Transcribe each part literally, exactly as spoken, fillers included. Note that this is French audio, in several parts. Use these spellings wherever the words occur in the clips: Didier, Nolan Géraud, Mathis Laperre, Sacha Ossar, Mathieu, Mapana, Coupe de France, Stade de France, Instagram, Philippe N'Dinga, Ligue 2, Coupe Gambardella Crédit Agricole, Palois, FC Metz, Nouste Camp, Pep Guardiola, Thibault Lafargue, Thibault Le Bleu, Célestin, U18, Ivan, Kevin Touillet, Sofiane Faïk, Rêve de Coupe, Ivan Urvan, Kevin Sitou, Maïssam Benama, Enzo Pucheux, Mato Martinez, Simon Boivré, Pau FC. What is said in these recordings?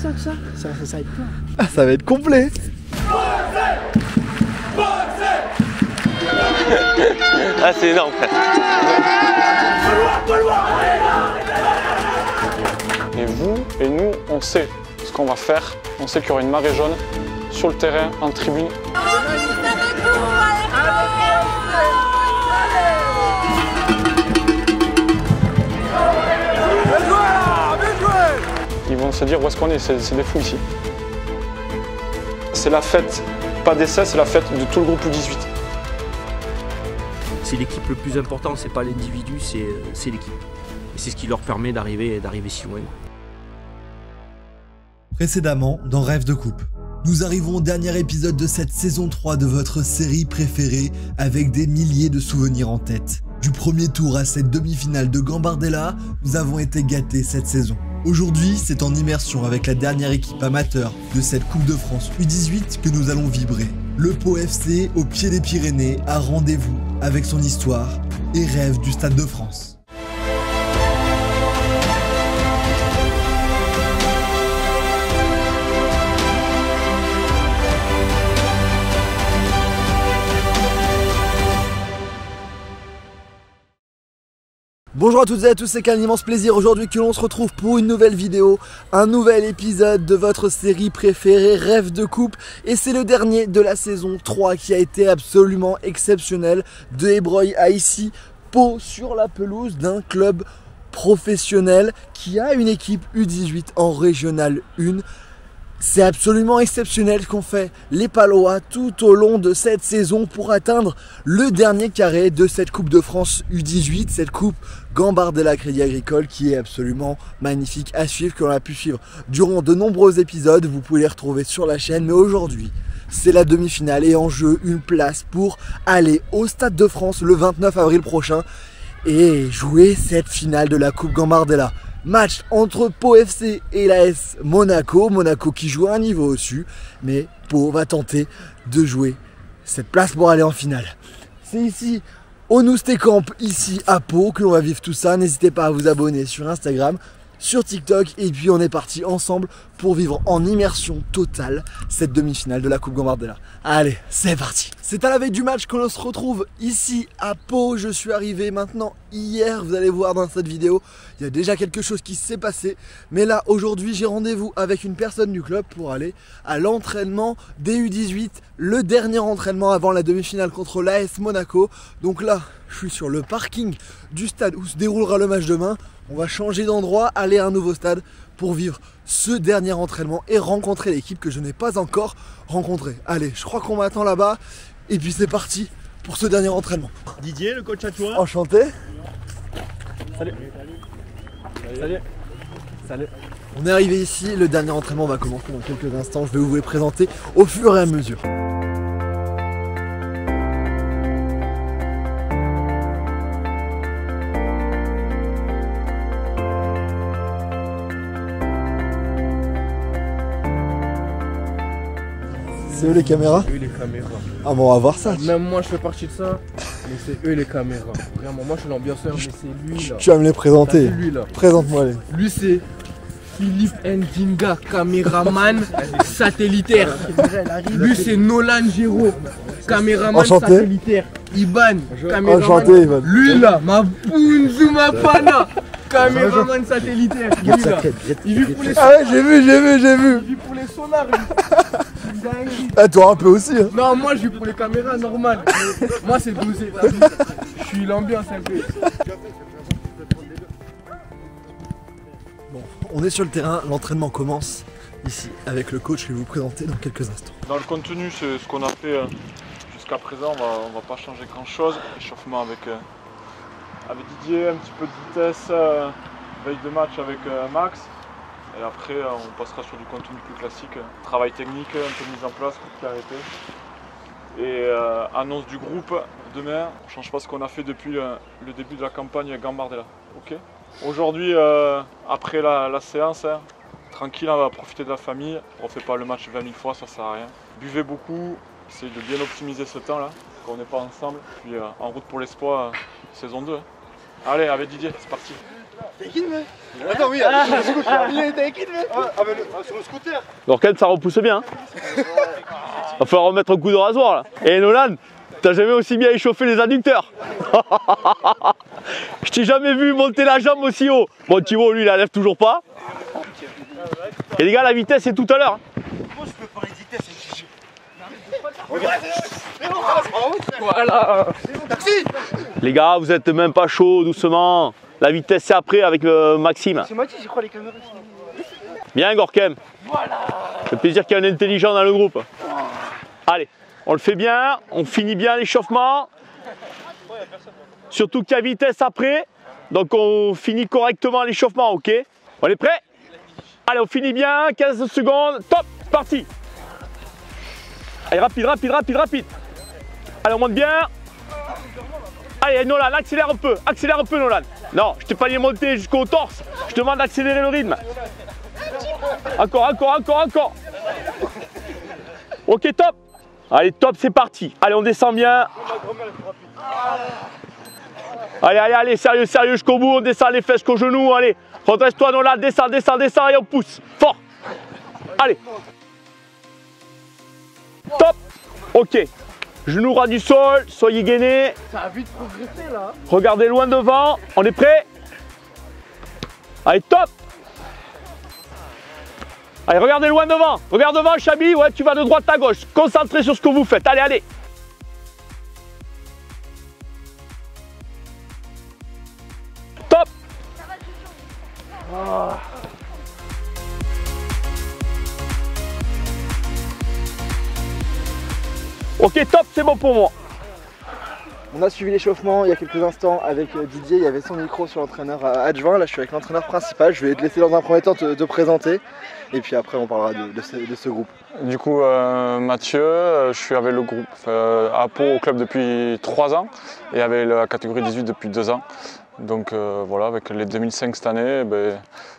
tout ça, tout ça. Ça, ça, ça va être plein. Ah, ça va être complet. Ah, c'est énorme. Et vous et nous, on sait ce qu'on va faire. On sait qu'il y aura une marée jaune sur le terrain, en tribune. Ils vont se dire où est-ce qu'on est, c'est des fous ici. C'est la fête, pas d'essai, c'est la fête de tout le groupe U dix-huit. C'est l'équipe le plus important, c'est pas l'individu, c'est l'équipe. Et c'est ce qui leur permet d'arriver si loin. Précédemment, dans Rêve de Coupe. Nous arrivons au dernier épisode de cette saison trois de votre série préférée, avec des milliers de souvenirs en tête. Du premier tour à cette demi-finale de Gambardella, nous avons été gâtés cette saison. Aujourd'hui, c'est en immersion avec la dernière équipe amateur de cette Coupe de France U dix-huit que nous allons vibrer. Le Pau F C, au pied des Pyrénées, a rendez-vous avec son histoire et rêve du Stade de France. Bonjour à toutes et à tous, c'est qu'un immense plaisir aujourd'hui que l'on se retrouve pour une nouvelle vidéo, un nouvel épisode de votre série préférée, Rêve de Coupe. Et c'est le dernier de la saison trois qui a été absolument exceptionnel. De Hébreuil à ici, Pau sur la pelouse d'un club professionnel qui a une équipe U dix-huit en Régional un. C'est absolument exceptionnel ce qu'ont fait les Palois tout au long de cette saison pour atteindre le dernier carré de cette Coupe de France U dix-huit, cette Coupe Gambardella Crédit Agricole qui est absolument magnifique à suivre, que l'on a pu suivre durant de nombreux épisodes. Vous pouvez les retrouver sur la chaîne, mais aujourd'hui, c'est la demi-finale et en jeu une place pour aller au Stade de France le vingt-neuf avril prochain et jouer cette finale de la Coupe Gambardella. Match entre Pau F C et l'A S Monaco, Monaco qui joue à un niveau au-dessus, mais Pau va tenter de jouer cette place pour aller en finale. C'est ici, au Nouste Camp, ici à Pau, que l'on va vivre tout ça. N'hésitez pas à vous abonner sur Instagram, sur TikTok, et puis on est parti ensemble pour vivre en immersion totale cette demi-finale de la Coupe Gambardella. Allez, c'est parti. C'est à la veille du match que l'on se retrouve ici à Pau. Je suis arrivé maintenant hier, vous allez voir dans cette vidéo, il y a déjà quelque chose qui s'est passé. Mais là, aujourd'hui, j'ai rendez-vous avec une personne du club pour aller à l'entraînement des U dix-huit, le dernier entraînement avant la demi-finale contre l'A S Monaco. Donc là, je suis sur le parking du stade où se déroulera le match demain. On va changer d'endroit, aller à un nouveau stade pour vivre ce dernier entraînement et rencontrer l'équipe que je n'ai pas encore rencontrée. Allez, je crois qu'on m'attend là-bas et puis c'est parti pour ce dernier entraînement. Didier, le coach à toi. Enchanté. Salut. Salut. Salut. Salut. On est arrivé ici, le dernier entraînement va commencer dans quelques instants. Je vais vous les présenter au fur et à mesure. C'est eux les caméras? C'est eux les caméras. Ah bon, on va voir ça. Même moi je fais partie de ça, mais c'est eux les caméras. Vraiment, moi je suis l'ambianceur, mais c'est lui là. Tu vas me les présenter. C'est lui là. Présente-moi les. Lui c'est Philippe N'Dinga, caméraman satellitaire. Lui c'est Nolan Géraud, caméraman satellitaire. Ivan, caméraman. Enchanté Ivan. Lui là, ma Bunzu Mapana, caméraman satellitaire. Lui là. Il vit pour les sonars. Ah ouais, j'ai vu, j'ai vu, j'ai vu. Il vit pour les sonars. Ah, toi un peu aussi hein. Non, moi je suis pour les caméras, normal. Moi c'est dosé. Je suis l'ambiance un peu. Bon, on est sur le terrain, l'entraînement commence ici avec le coach que je vais vous présenter dans quelques instants. Dans le contenu, c'est ce qu'on a fait jusqu'à présent, on va, on va pas changer grand chose. Échauffement avec, euh, avec Didier, un petit peu de vitesse, euh, veille de match avec euh, Max. Et après, on passera sur du contenu plus classique, travail technique, un peu mise en place, tout arrêté. Et euh, annonce du groupe demain, on ne change pas ce qu'on a fait depuis le, le début de la campagne Gambardella. Ok. Aujourd'hui, euh, après la, la séance, hein, tranquille, on va profiter de la famille. On ne fait pas le match vingt mille fois, ça ne sert à rien. Buvez beaucoup, essayez de bien optimiser ce temps-là, qu'on n'est pas ensemble. Puis euh, en route pour l'espoir, euh, saison deux. Allez, avec Didier, c'est parti. T'es qui, mec? Attends, oui, ah, sur le scooter. Il était qui, mec? Ah, mais le, sur le scooter. Donc, quand même, ça repousse bien. Hein. Il va falloir remettre un coup de rasoir, là. Et Nolan, t'as jamais aussi bien échauffé les adducteurs. Je t'ai jamais vu monter la jambe aussi haut. Bon, Thibault, lui, il la lève toujours pas. Et les gars, la vitesse, c'est tout à l'heure. Pourquoi je peux parler de vitesse? Voilà. Les gars, vous êtes même pas chaud, doucement. La vitesse c'est après avec le Maxime. C'est Mathis, je crois, les caméras. Bien Gorkem. Voilà. C'est plaisir qu'il y ait un intelligent dans le groupe. Allez, on le fait bien, on finit bien l'échauffement. Surtout qu'il y a vitesse après. Donc on finit correctement l'échauffement, ok? On est prêt? Allez, on finit bien, quinze secondes, top, parti. Allez, rapide, rapide, rapide, rapide. Allez, on monte bien. Allez, Nolan, accélère un peu. Accélère un peu, Nolan. Non, je t'ai pas dit monter jusqu'au torse. Je te demande d'accélérer le rythme. Encore, encore, encore, encore. Ok, top. Allez, top, c'est parti. Allez, on descend bien. Allez, allez, allez, sérieux, sérieux, jusqu'au bout. On descend les fesses jusqu'au genou. Allez, redresse-toi, Nolan. Descends, descends, descends. Et on pousse. Fort. Allez. Top. Ok. Genou ras du sol, soyez gainés. Ça a vite progressé là. Regardez loin devant, on est prêt. Allez, top. Allez, regardez loin devant. Regarde devant, Chabi, ouais, tu vas de droite à gauche. Concentrez sur ce que vous faites. Allez, allez. Top. Oh. Ok, top, c'est bon pour moi. On a suivi l'échauffement il y a quelques instants avec Didier. Il y avait son micro sur l'entraîneur adjoint. Là, je suis avec l'entraîneur principal. Je vais te laisser dans un premier temps te, te présenter. Et puis après, on parlera de, de, ce, de ce groupe. Du coup, euh, Mathieu, je suis avec le groupe euh, à Pau au club depuis trois ans et avec la catégorie dix-huit depuis deux ans. Donc euh, voilà, avec les deux mille cinq cette année, ben,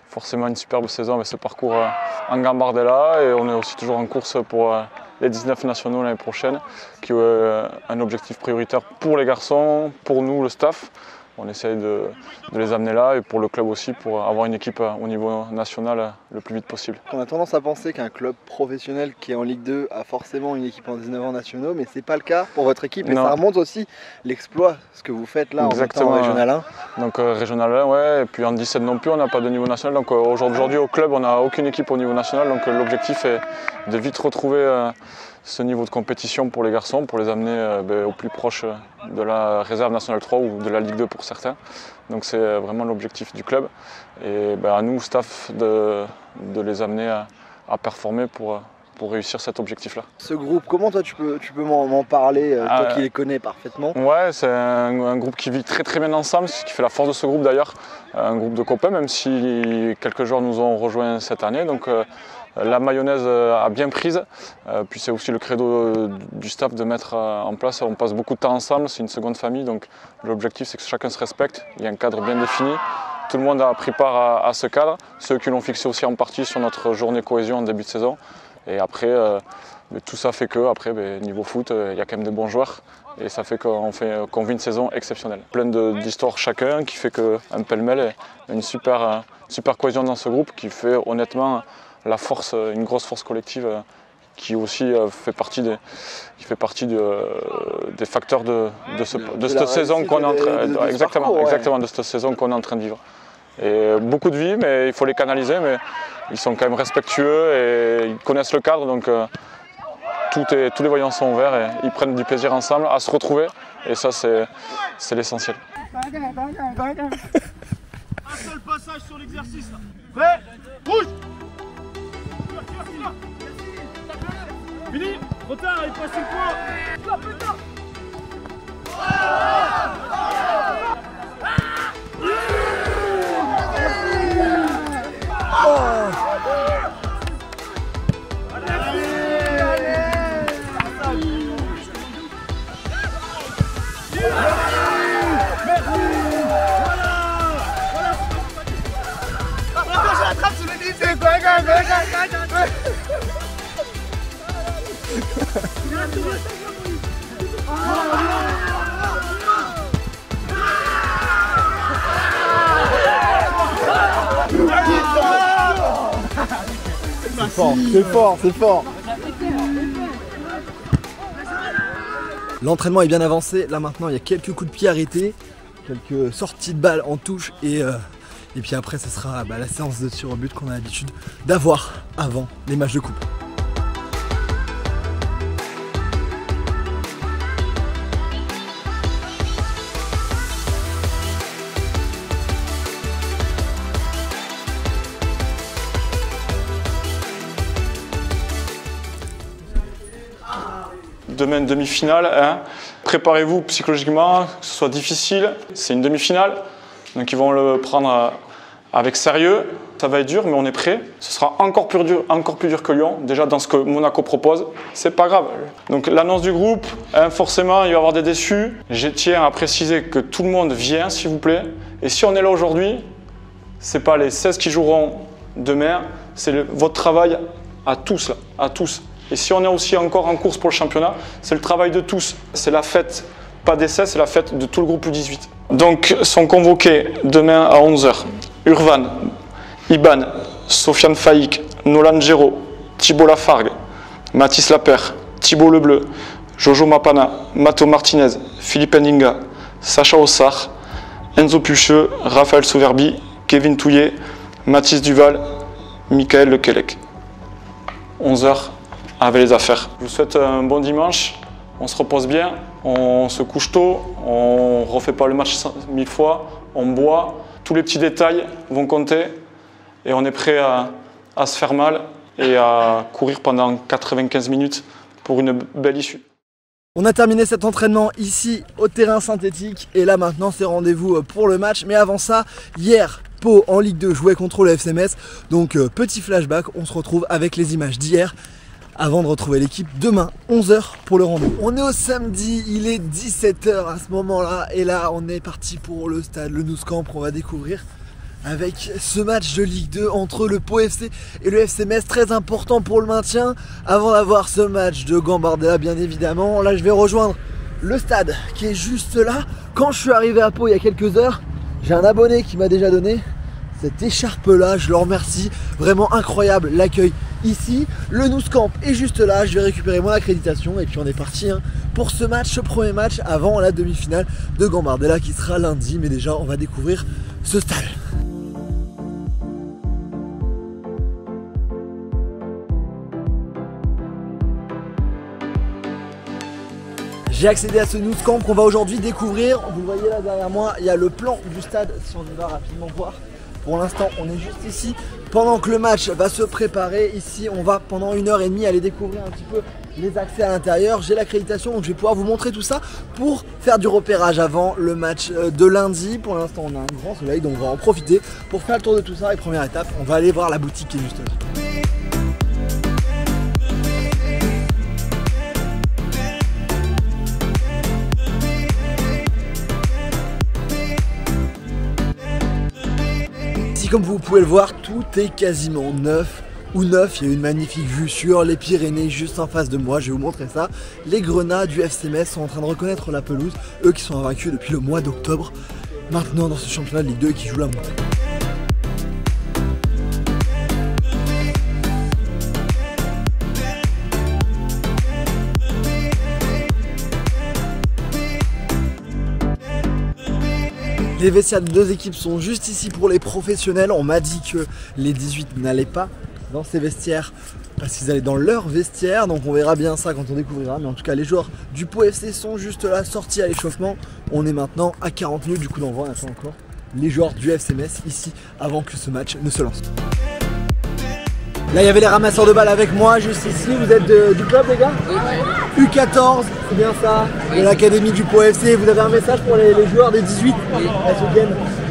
forcément une superbe saison avec ce parcours euh, en Gambardella. Et on est aussi toujours en course pour... Euh, les dix-neuf nationaux l'année prochaine, qui est un objectif prioritaire pour les garçons, pour nous, le staff. On essaye de, de les amener là et pour le club aussi, pour avoir une équipe au niveau national le plus vite possible. On a tendance à penser qu'un club professionnel qui est en Ligue deux a forcément une équipe en dix-neuf ans nationaux, mais ce n'est pas le cas pour votre équipe. Et non. Ça remonte aussi l'exploit, ce que vous faites là. Exactement, en Régional un. Donc euh, Régional un, ouais, et puis en dix-sept non plus, on n'a pas de niveau national. Donc euh, aujourd'hui au club, on n'a aucune équipe au niveau national. Donc euh, l'objectif est de vite retrouver euh, ce niveau de compétition pour les garçons, pour les amener euh, ben, au plus proche de la réserve nationale trois ou de la Ligue deux pour certains. Donc c'est vraiment l'objectif du club. Et ben, à nous, staff, de, de les amener à, à performer pour, pour réussir cet objectif-là. Ce groupe, comment toi tu peux, tu peux m'en parler, euh, toi euh, qui les connais parfaitement? Ouais, c'est un, un groupe qui vit très très bien ensemble, ce qui fait la force de ce groupe d'ailleurs. Un groupe de copains, même si quelques joueurs nous ont rejoints cette année. Donc, euh, la mayonnaise a bien prise, puis c'est aussi le credo du staff de mettre en place, on passe beaucoup de temps ensemble, c'est une seconde famille, donc l'objectif c'est que chacun se respecte, il y a un cadre bien défini, tout le monde a pris part à ce cadre, ceux qui l'ont fixé aussi en partie sur notre journée cohésion en début de saison, et après tout ça fait que, après niveau foot, il y a quand même des bons joueurs, et ça fait qu'on fait, qu'on vit une saison exceptionnelle, pleine d'histoires chacun, qui fait qu'un pêle-mêle est une super, super cohésion dans ce groupe, qui fait honnêtement la force, une grosse force collective qui aussi fait partie des, qui fait partie de, des facteurs de, de, ce, de, de cette saison qu'on est en train de, de, de, de exactement, parcours, ouais. exactement de cette saison qu'on est en train de vivre. Et beaucoup de vie, mais il faut les canaliser, mais ils sont quand même respectueux et ils connaissent le cadre, donc euh, tout est, tous les voyants sont ouverts et ils prennent du plaisir ensemble à se retrouver et ça c'est l'essentiel. Un seul passage sur l'exercice. Prêt? Rouge. Fini, retard, il passe le point. Il a tout le temps. fort, c'est fort, c'est fort. L'entraînement est bien avancé, là maintenant il y a quelques coups de pied arrêtés, quelques sorties de balles en touche et, euh, et puis après ce sera bah, la séance de tir au but qu'on a l'habitude d'avoir avant les matchs de coupe. Demain, demi-finale, hein. Préparez-vous psychologiquement, que ce soit difficile. C'est une demi-finale, donc ils vont le prendre avec sérieux. Ça va être dur, mais on est prêt. Ce sera encore plus dur, encore plus dur que Lyon, déjà dans ce que Monaco propose. C'est pas grave. Donc l'annonce du groupe, hein, forcément, il va y avoir des déçus. Je tiens à préciser que tout le monde vient, s'il vous plaît. Et si on est là aujourd'hui, c'est pas les seize qui joueront demain, c'est votre travail à tous, là, à tous. Et si on est aussi encore en course pour le championnat, c'est le travail de tous. C'est la fête, pas d'essai, c'est la fête de tout le groupe U dix-huit. Donc sont convoqués demain à onze heures Urvan, Ivan, Sofiane Faïk, Nolan Géraud, Thibault Lafargue, Mathis Laperre, Thibault Le Bleu, Jojo Mapana, Mato Martinez, Philippe N'Dinga, Sacha Ossar, Enzo Pucheux, Raphaël Souverbi, Kevin Touillet, Mathis Duval, Michael Lekelec. onze heures. Avec les affaires. Je vous souhaite un bon dimanche, on se repose bien, on se couche tôt, on ne refait pas le match mille fois, on boit. Tous les petits détails vont compter et on est prêt à, à se faire mal et à courir pendant quatre-vingt-quinze minutes pour une belle issue. On a terminé cet entraînement ici au terrain synthétique et là maintenant c'est rendez-vous pour le match. Mais avant ça, hier, Pau en Ligue deux jouait contre le F C Metz. Donc euh, petit flashback, on se retrouve avec les images d'hier. Avant de retrouver l'équipe demain, onze heures pour le rendez-vous. On est au samedi, il est dix-sept heures à ce moment-là. Et là, on est parti pour le stade, le Nouste Camp. On va découvrir avec ce match de Ligue deux entre le Pau F C et le F C Metz. Très important pour le maintien. Avant d'avoir ce match de Gambardella, bien évidemment. Là, je vais rejoindre le stade qui est juste là. Quand je suis arrivé à Pau il y a quelques heures, j'ai un abonné qui m'a déjà donné cette écharpe-là. Je le remercie. Vraiment incroyable l'accueil. Ici, le Nouste Camp est juste là, je vais récupérer mon accréditation et puis on est parti hein, pour ce match, ce premier match avant la demi-finale de Gambardella qui sera lundi, mais déjà on va découvrir ce stade. J'ai accédé à ce Nouste Camp qu'on va aujourd'hui découvrir. Vous le voyez là derrière moi, il y a le plan du stade, si on y va rapidement voir. Pour l'instant, on est juste ici. Pendant que le match va se préparer, ici, on va pendant une heure et demie aller découvrir un petit peu les accès à l'intérieur. J'ai l'accréditation, donc je vais pouvoir vous montrer tout ça pour faire du repérage avant le match de lundi. Pour l'instant, on a un grand soleil, donc on va en profiter pour faire le tour de tout ça. Et première étape, on va aller voir la boutique qui est juste là. Comme vous pouvez le voir, tout est quasiment neuf ou neuf. Il y a une magnifique vue sur les Pyrénées juste en face de moi. Je vais vous montrer ça. Les Grenats du F C Metz sont en train de reconnaître la pelouse, eux qui sont invaincus depuis le mois d'octobre. Maintenant dans ce championnat de Ligue deux qui joue la montée. Les vestiaires des deux équipes sont juste ici pour les professionnels. On m'a dit que les dix-huit n'allaient pas dans ces vestiaires parce qu'ils allaient dans leur vestiaire. Donc on verra bien ça quand on découvrira. Mais en tout cas, les joueurs du Pau F C sont juste là, sortis à l'échauffement. On est maintenant à quarante minutes du coup d'envoi. On attend encore les joueurs du F C Metz ici avant que ce match ne se lance. Là, il y avait les ramasseurs de balles avec moi juste ici. Vous êtes de, du club, les gars? Oui. U quatorze, c'est bien ça, de l'académie du Pau F C. Vous avez un message pour les, les joueurs des dix-huit? Oui.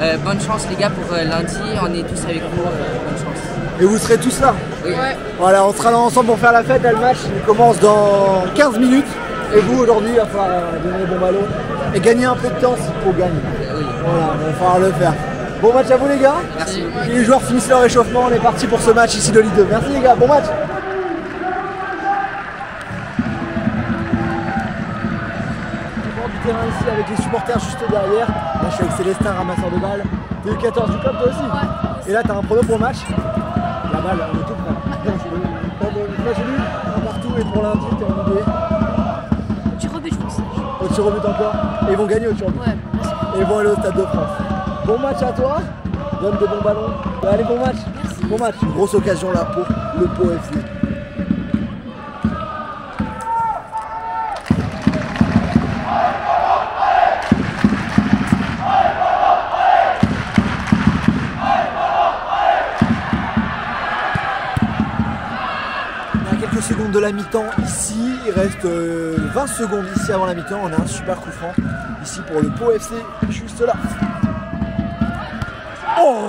Euh, bonne chance les gars pour euh, lundi, on est tous avec vous, euh, bonne chance. Et vous serez tous là? Oui. Ouais. Voilà, on sera là ensemble pour faire la fête, là, le match il commence dans quinze minutes. Et vous aujourd'hui, il va falloir euh, donner le bon ballon et gagner un peu de temps si vous gagnez. Oui. Voilà, il va falloir le faire. Bon match à vous les gars. Merci. Les joueurs finissent leur réchauffement, on est parti pour ce match ici de Ligue deux. Merci les gars, bon match. Ici avec les supporters juste derrière. Là je suis avec Célestin, ramasseur de balles. T'es U quatorze du club toi aussi? Ouais. Et là t'as un prono pour le match? La balle, on est tout prêt. match nul, un partout et pour lundi, t'es renouvelé. Au tir au but, je pense. Au tir au but encore. Et ils vont gagner au tir au but. Ouais, merci. Et ils vont aller au Stade de France. Bon match à toi. Donne de bons ballons. Allez, bon match. Merci. Bon match. Une grosse occasion là pour le Pau F C. De la mi-temps ici, il reste vingt secondes ici avant la mi-temps, on a un super coup franc ici pour le Pau F C, juste là. Oh,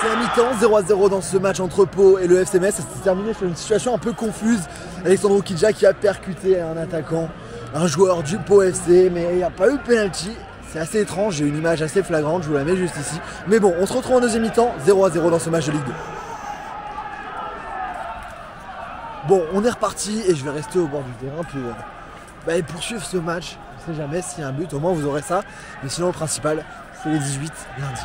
c'est la mi-temps, zéro à zéro dans ce match entre Pau et le F C Metz. Ça s'est terminé sur une situation un peu confuse. Alexandre Oukidja qui a percuté un attaquant, un joueur du Pau F C, mais il n'y a pas eu de pénalty. C'est assez étrange, j'ai une image assez flagrante, je vous la mets juste ici. Mais bon, on se retrouve en deuxième mi-temps, zéro à zéro dans ce match de Ligue deux. Bon, on est reparti et je vais rester au bord du terrain pour, euh, bah, poursuivre ce match. On ne sait jamais s'il y a un but, au moins vous aurez ça. Mais sinon, le principal, c'est les dix-huit lundi.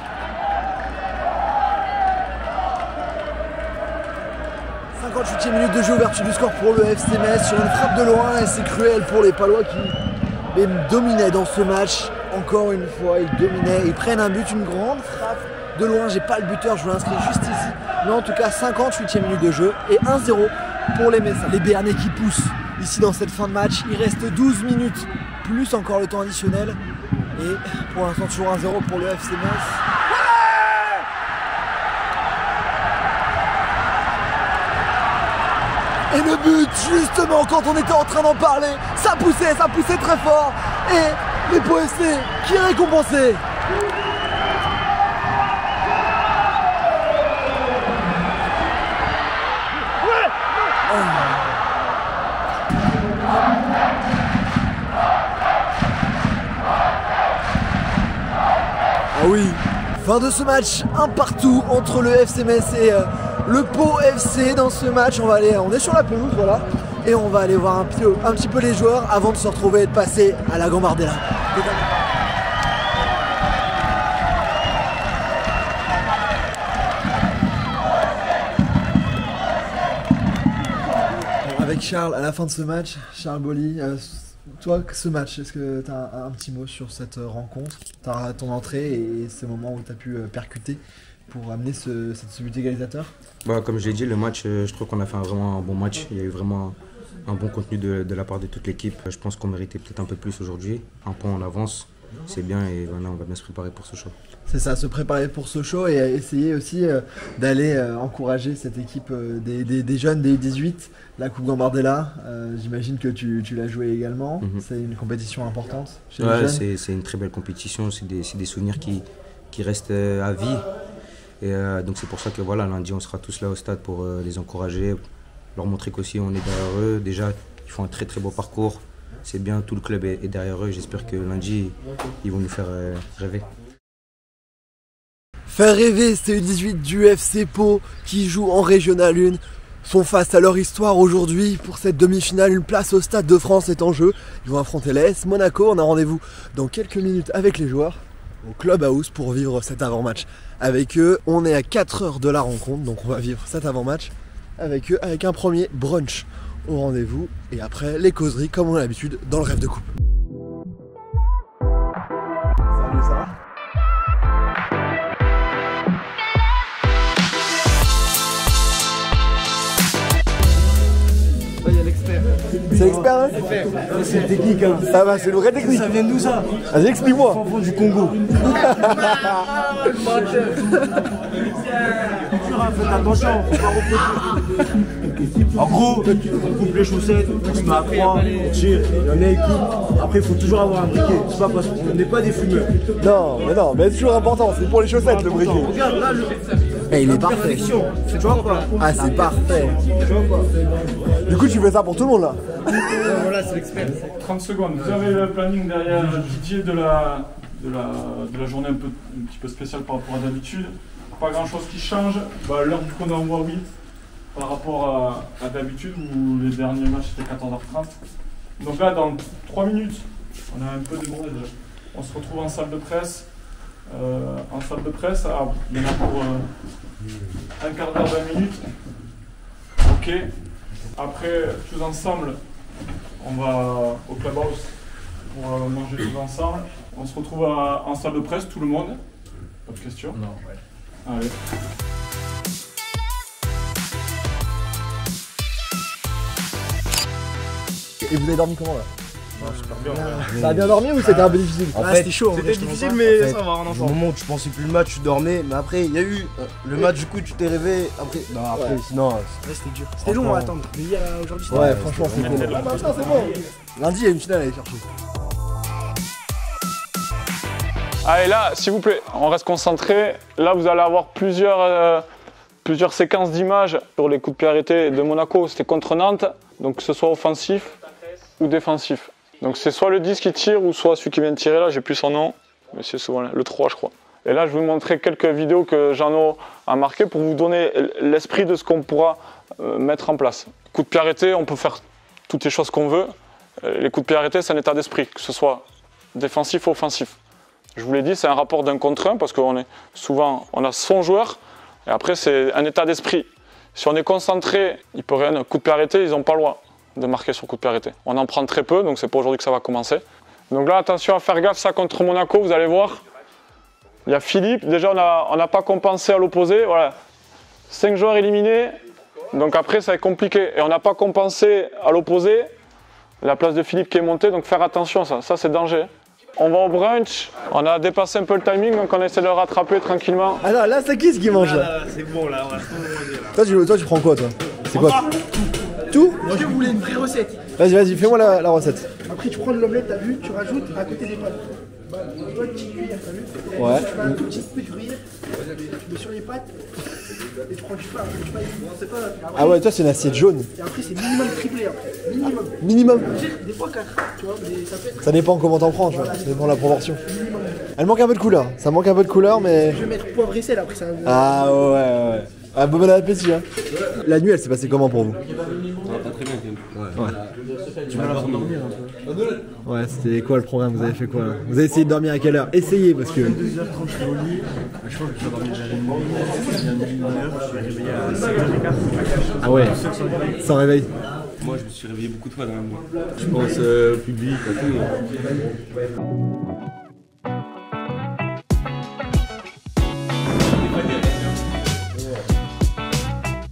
cinquante-huitième minute de jeu, ouverture du score pour le F C Metz sur une frappe de loin. Et c'est cruel pour les Palois qui dominaient dans ce match. Encore une fois, ils dominaient. Ils prennent un but, une grande frappe de loin. J'ai pas le buteur, je vous l'inscris juste ici. Mais en tout cas, cinquante-huitième minute de jeu et un zéro. Pour les Messins. Les Béarnais qui poussent ici dans cette fin de match. Il reste douze minutes, plus encore le temps additionnel. Et pour l'instant, toujours un zéro pour le F C Metz. Et le but, justement, quand on était en train d'en parler, ça poussait, ça poussait très fort. Et les Pau F C qui est récompensé. Ah oui, fin de ce match, un partout entre le F C Metz et euh, le Pau F C. Dans ce match, on va aller, on est sur la pelouse, voilà, et on va aller voir un, un petit peu les joueurs avant de se retrouver et de passer à la Gambardella. Avec Charles, à la fin de ce match, Charles Boli, euh, toi, ce match, est-ce que tu as un petit mot sur cette rencontre, t'as ton entrée et ces moments où tu as pu percuter pour amener ce, ce but égalisateur? Bah, comme je l'ai dit, le match, je trouve qu'on a fait un, vraiment un bon match. Il y a eu vraiment un, un bon contenu de, de la part de toute l'équipe. Je pense qu'on méritait peut-être un peu plus aujourd'hui. Un point en avance, c'est bien et voilà, on va bien se préparer pour ce show. C'est ça, se préparer pour ce show et essayer aussi euh, d'aller euh, encourager cette équipe euh, des, des, des jeunes, des U dix-huit, la Coupe Gambardella. Euh, J'imagine que tu, tu l'as jouée également. Mm-hmm. C'est une compétition importante chez ouais, les jeunes. C'est une très belle compétition, c'est des, des souvenirs qui, qui restent euh, à vie. Et euh, donc c'est pour ça que voilà, lundi on sera tous là au stade pour euh, les encourager, leur montrer qu'aussi on est derrière eux. Déjà, ils font un très très beau parcours. C'est bien, tout le club est derrière eux. J'espère que lundi, ils vont nous faire rêver. Faire rêver, c'est le dix-huit du F C Pau qui joue en Régional un. Sont face à leur histoire aujourd'hui. Pour cette demi-finale, une place au Stade de France est en jeu. Ils vont affronter l'A S Monaco. On a rendez-vous dans quelques minutes avec les joueurs au Clubhouse pour vivre cet avant-match. Avec eux, on est à quatre heures de la rencontre, donc on va vivre cet avant-match avec eux, avec un premier brunch au rendez-vous et après les causeries comme on a l'habitude dans le Rêve de Coupe. Salut, ça va? C'est l'expert, hein? C'est technique, hein? Ça va, c'est le vrai technique. Ça vient d'où ça? Vas-y, explique-moi. Du Congo. En gros, on coupe les chaussettes, on se met à froid, on tire, on est coupe. Après, il faut toujours avoir un briquet. C'est pas parce qu'on n'est pas des fumeurs. Non, mais non, mais c'est toujours important. C'est pour les chaussettes le briquet. Regarde, là, le... Et il est parfait. Tu vois quoi? Ah, c'est parfait. Tu vois quoi? Du coup, tu fais ça pour tout le monde là. Voilà, c'est l'expert. trente secondes. Vous avez le planning derrière Didier de la, de la, de la journée un, peu, un petit peu spéciale par rapport à d'habitude. Pas grand chose qui change. Bah, l'heure du coup en Warwick par rapport à, à d'habitude où les derniers matchs étaient quatorze heures trente. Donc là, dans trois minutes, on a un peu débordé déjà. On se retrouve en salle de presse. Euh, en salle de presse, à, il y en a pour euh, un quart d'heure, vingt minutes. marqué. Après, tous ensemble, on va au clubhouse pour manger tous ensemble. On se retrouve à, en salle de presse, tout le monde. Pas de questions? Non, ouais. Allez. Et vous avez dormi comment là? Non, super bien. Ah, ça a bien dormi ou c'était ah, un peu difficile? En ah, c'était chaud. C'était difficile, mais en fait, ça va, on en sort. Au moment où tu pensais plus le match, tu dormais, mais après, il y a eu le match, du coup, tu t'es rêvé. Après, non, après, ouais. sinon. C'était dur. C'était long à attendre. Mais hier, aujourd'hui, c'était. Ouais, franchement, c'est bon. Ah, bah, ça, c'est bon. Lundi, il y a une finale à aller chercher. Allez, là, s'il vous plaît, on reste concentré. Là, vous allez avoir plusieurs, euh, plusieurs séquences d'images sur les coups de pied arrêtés de Monaco. C'était contre Nantes, donc que ce soit offensif ou défensif. Donc c'est soit le dix qui tire ou soit celui qui vient de tirer là, j'ai plus son nom, mais c'est souvent le trois je crois. Et là je vais vous montrer quelques vidéos que Jeannot a marquées pour vous donner l'esprit de ce qu'on pourra mettre en place. Coup de pied arrêté, on peut faire toutes les choses qu'on veut. Les coups de pied arrêtés, c'est un état d'esprit, que ce soit défensif ou offensif. Je vous l'ai dit, c'est un rapport d'un contre un parce qu'on est souvent, on a son joueur et après c'est un état d'esprit. Si on est concentré, il peut rien, coup de pied arrêté, ils n'ont pas le droit de marquer sur coup de pied arrêté. On en prend très peu, donc c'est pas aujourd'hui que ça va commencer. Donc là, attention à faire gaffe, ça contre Monaco, vous allez voir. Il y a Philippe, déjà on n'a pas compensé à l'opposé, voilà. cinq joueurs éliminés, donc après ça va être compliqué. Et on n'a pas compensé à l'opposé, la place de Philippe qui est montée, donc faire attention à ça, ça c'est danger. On va au brunch, on a dépassé un peu le timing, donc on essaie de le rattraper tranquillement. Ah non, là c'est qui ce qui mange là? C'est bon là, on va se manger là. Toi tu, toi, tu prends quoi toi? C'est quoi? Tout? Moi je voulais une vraie recette. Vas-y, vas-y, fais-moi la, la recette. Après, tu prends de l'omelette, t'as vu, tu rajoutes à côté des pâtes. Bah, tu vois une petite cuillère, t'as vu? Ouais. Tu mets un tout petit peu de gruyère, tu mets sur les pâtes, et tu prends du pain. Ah ouais, toi, c'est une assiette jaune. Et après, c'est minimum triplé. Hein. Minimum. Minimum? Des fois quatre, tu vois, mais ça fait. Ça dépend comment t'en prends, tu vois, ça dépend de la proportion. Minimum. Elle manque un peu de couleur, ça manque un peu de couleur, mais. Je vais mettre poivre et sel après, ça. Ah ouais, ouais, ouais. Ah, bon appétit, hein. La nuit, elle s'est passée comment pour vous? Ouais. Ouais. Tu vas la voir dormir un peu. Ouais, c'était quoi le programme? Vous avez fait quoi là? Vous avez essayé de dormir à quelle heure? Essayez parce que. vingt-deux heures trente, je suis au lit. Je pense que je vais dormir à je suis réveillé à six heures quinze. Ah ouais? Sans réveil? Moi, je me suis réveillé beaucoup de fois dans la nuit. Je pense euh, public, à tout.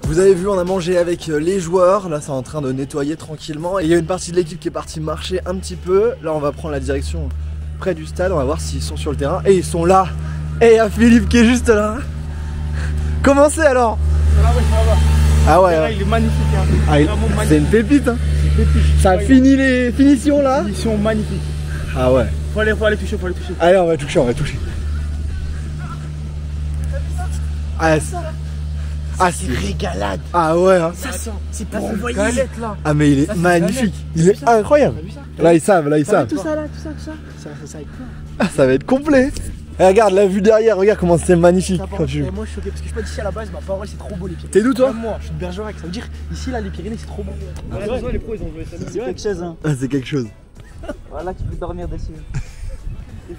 Vous avez vu, on a mangé avec les joueurs, là c'est en train de nettoyer tranquillement. Et il y a une partie de l'équipe qui est partie marcher un petit peu. Là on va prendre la direction près du stade, on va voir s'ils sont sur le terrain. Et ils sont là. Et il y a Philippe qui est juste là. Commencez alors. Ah ouais, ouais. Il est magnifique hein. Ah, c'est une pépite hein. C'est une pépite. Ça finit les finitions là. Finitions magnifiques. Ah ouais. Faut aller, faut aller toucher, faut aller toucher. Allez on va toucher, on va toucher. Ah, ah c'est régalade. Ah ouais hein. Ça sent. C'est pas une galette là. Ah mais il est ça, magnifique. Il est incroyable. Là ils savent, là ils savent. Tout ça là, tout ça, tout ça. Ça, ça, ça va être cool. Ah ça va être complet. Et regarde la vue derrière, regarde comment c'est magnifique. Quand tu... Moi je suis choqué parce que je suis pas d'ici à la base, ma parole c'est trop beau les Pyrénées. T'es d'où toi? Moi je suis de Bergerac, ça veut dire ici là les Pyrénées c'est trop beau. Ah, ah, ouais, les pros ils ont joué ça. C'est quelque chose hein. Ah c'est quelque chose. Voilà tu peux dormir dessus.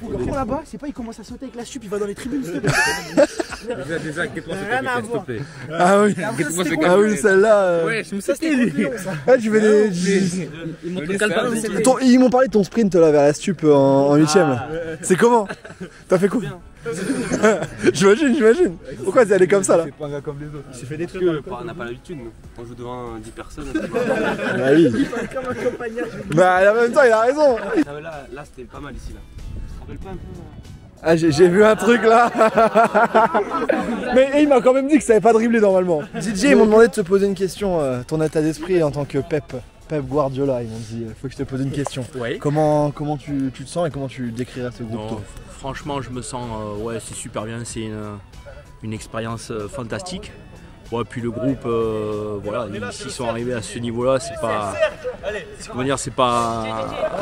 Pourquoi là-bas, c'est pas il commence à sauter avec la sup, il va dans les tribunes. Déjà, déjà, qu'est-ce qu'on fait? Ah oui, ah oui, celle-là. Ouais, je me suis fait. Ils m'ont parlé de ton sprint là vers la stup en huitième. C'est comment? T'as fait quoi? J'imagine, j'imagine. Pourquoi t'es allé comme ça là? C'est pas un gars comme les autres. Il s'est fait des trucs. On n'a pas l'habitude, nous. On joue devant dix personnes. Bah oui. Il parle comme un compagnon. Bah en même temps, il a raison. Là, c'était pas mal ici là. Ah j'ai vu un truc là. Mais il m'a quand même dit que ça savait pas dribbler normalement. Didier ils m'ont demandé de te poser une question, euh, ton état d'esprit en tant que Pep, Pep Guardiola, ils m'ont dit il faut que je te pose une question. Oui. Comment, comment tu, tu te sens et comment tu décrirais ce groupe toi? Franchement je me sens, euh, ouais c'est super bien, c'est une, une expérience euh, fantastique. Ouais, puis le groupe, euh, voilà, s'ils sont arrivés à ce niveau-là, c'est pas, comment dire, c'est pas,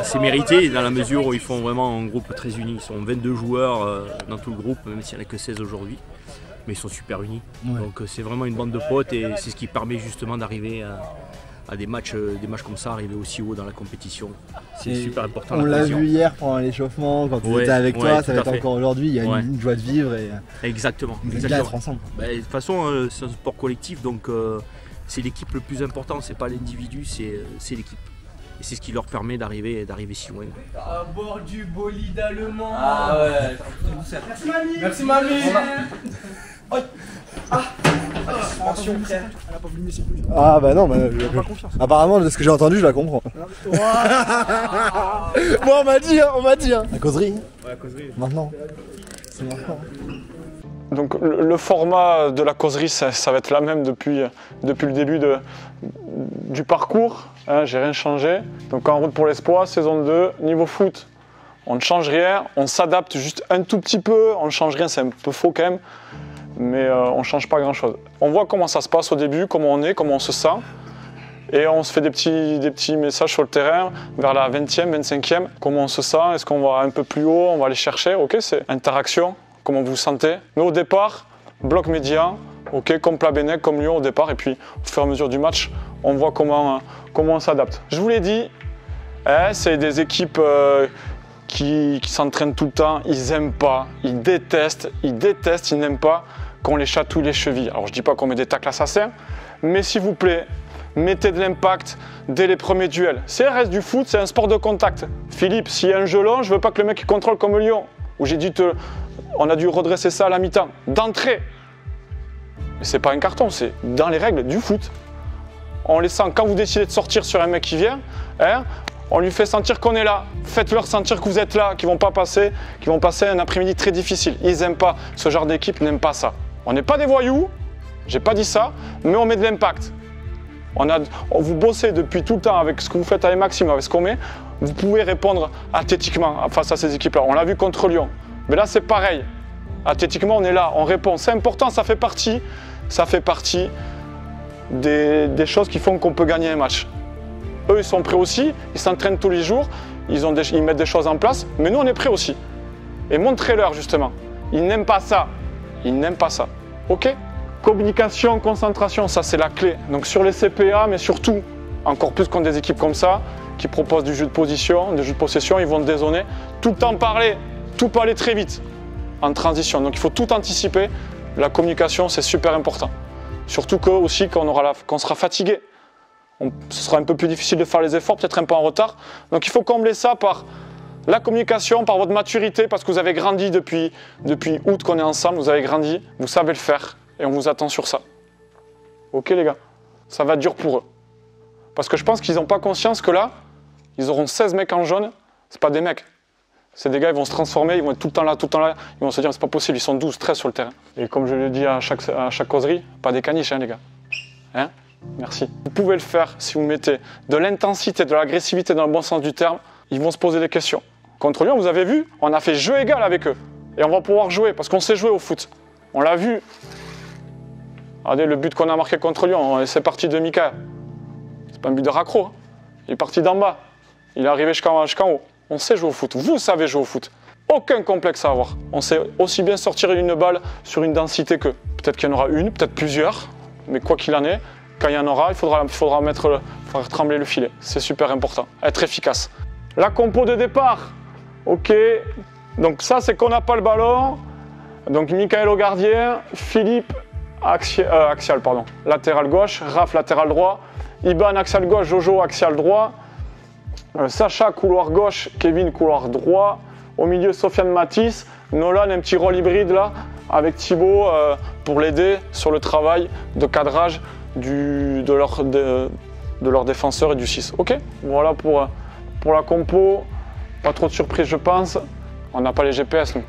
c'est mérité dans la mesure où ils font vraiment un groupe très uni. Ils sont vingt-deux joueurs euh, dans tout le groupe, même s'il n'y en a que seize aujourd'hui, mais ils sont super unis. Ouais. Donc c'est vraiment une bande de potes et c'est ce qui permet justement d'arriver à, à des matchs, des matchs comme ça, arriver aussi haut dans la compétition. C'est super important. On l'a vu hier pendant l'échauffement, quand on était avec toi, ça va être encore aujourd'hui, il y a une, une joie de vivre et exactement. Exactement. Ensemble. Bah, de toute façon, euh, c'est un sport collectif, donc euh, c'est l'équipe le plus important, c'est pas l'individu, c'est l'équipe. Et c'est ce qui leur permet d'arriver si loin. À bord du bolide allemand. Ah ouais. Merci mamie. Merci mamie. A... Ah. Attention ah, frère. Elle a pas voulu me laisser plus. Ah bah non, bah, je... pas confiance. Apparemment de ce que j'ai entendu, je la comprends. Moi bon, on m'a dit, hein, on m'a dit. Hein. La causerie. Ouais, la causerie. Maintenant. C'est maintenant. Donc le format de la causerie, ça, ça va être la même depuis, depuis le début de, du parcours. Hein, j'ai rien changé. Donc en route pour l'espoir, saison deux, niveau foot, on ne change rien. On s'adapte juste un tout petit peu. On ne change rien, c'est un peu faux quand même. Mais euh, on ne change pas grand-chose. On voit comment ça se passe au début, comment on est, comment on se sent. Et on se fait des petits, des petits messages sur le terrain, vers la vingtième, vingt-cinquième. Comment on se sent, est-ce qu'on va un peu plus haut, on va aller chercher. Ok, c'est interaction. Comment vous vous sentez. Mais au départ, bloc média, okay, comme Plabennec, comme Lyon au départ. Et puis, au fur et à mesure du match, on voit comment, comment on s'adapte. Je vous l'ai dit, eh, c'est des équipes euh, qui, qui s'entraînent tout le temps. Ils n'aiment pas, ils détestent, ils détestent, ils n'aiment pas qu'on les chatouille les chevilles. Alors, je ne dis pas qu'on met des tacles assassins, mais s'il vous plaît, mettez de l'impact dès les premiers duels. C'est le reste du foot, c'est un sport de contact. Philippe, s'il y a un jeu long, je ne veux pas que le mec il contrôle comme Lyon, où j'ai dû te... On a dû redresser ça à la mi-temps, d'entrée. Mais c'est pas un carton, c'est dans les règles du foot. On les sent, quand vous décidez de sortir sur un mec qui vient, hein, on lui fait sentir qu'on est là. Faites-leur sentir que vous êtes là, qu'ils vont pas passer, qu'ils vont passer un après-midi très difficile. Ils n'aiment pas, ce genre d'équipe n'aime pas ça. On n'est pas des voyous, j'ai pas dit ça, mais on met de l'impact. On a, on vous bossez depuis tout le temps avec ce que vous faites avec Maxime, avec ce qu'on met. Vous pouvez répondre athlétiquement face à ces équipes-là. On l'a vu contre Lyon. Mais là, c'est pareil. Athlétiquement, on est là, on répond. C'est important, ça fait partie, ça fait partie des, des choses qui font qu'on peut gagner un match. Eux, ils sont prêts aussi, ils s'entraînent tous les jours, ils, ont des, ils mettent des choses en place, mais nous, on est prêts aussi. Et montrez-leur, justement. Ils n'aiment pas ça. Ils n'aiment pas ça. OK ? Communication, concentration, ça, c'est la clé. Donc, sur les C P A, mais surtout, encore plus contre des équipes comme ça, qui proposent du jeu de position, du jeu de possession, ils vont dézonner. Tout le temps parler. Tout peut aller très vite en transition, donc il faut tout anticiper. La communication, c'est super important. Surtout que aussi quand on aura la, quand on sera fatigué, on, ce sera un peu plus difficile de faire les efforts, peut-être un peu en retard. Donc il faut combler ça par la communication, par votre maturité, parce que vous avez grandi depuis, depuis août qu'on est ensemble, vous avez grandi, vous savez le faire et on vous attend sur ça. Ok les gars, ça va être dur pour eux. Parce que je pense qu'ils n'ont pas conscience que là, ils auront seize mecs en jaune, c'est pas des mecs. Ces gars, ils vont se transformer, ils vont être tout le temps là, tout le temps là. Ils vont se dire, c'est pas possible, ils sont douze, treize sur le terrain. Et comme je le dis à chaque, à chaque causerie, pas des caniches, hein, les gars. Hein ? Merci. Vous pouvez le faire si vous mettez de l'intensité, de l'agressivité dans le bon sens du terme. Ils vont se poser des questions. Contre Lyon, vous avez vu, on a fait jeu égal avec eux. Et on va pouvoir jouer, parce qu'on sait jouer au foot. On l'a vu. Regardez le but qu'on a marqué contre Lyon, c'est parti de Mika. C'est pas un but de raccro. Hein. Il est parti d'en bas. Il est arrivé jusqu'en jusqu'en haut. On sait jouer au foot, vous savez jouer au foot. Aucun complexe à avoir. On sait aussi bien sortir une balle sur une densité que. Peut-être qu'il y en aura une, peut-être plusieurs, mais quoi qu'il en est, quand il y en aura, il faudra, il faudra mettre le, faire trembler le filet. C'est super important, être efficace. La compo de départ, ok. Donc ça, c'est qu'on n'a pas le ballon. Donc Michael au gardien, Philippe axial, euh, axial pardon, latéral gauche, Raph latéral droit, Ivan axial gauche, Jojo axial droit, Sacha, couloir gauche, Kevin, couloir droit. Au milieu, Sofiane Mathis. Nolan, un petit rôle hybride là, avec Thibault euh, pour l'aider sur le travail de cadrage du, de, leur, de, de leur défenseur et du six. Ok, voilà pour, pour la compo. Pas trop de surprise, je pense. On n'a pas les G P S, nous.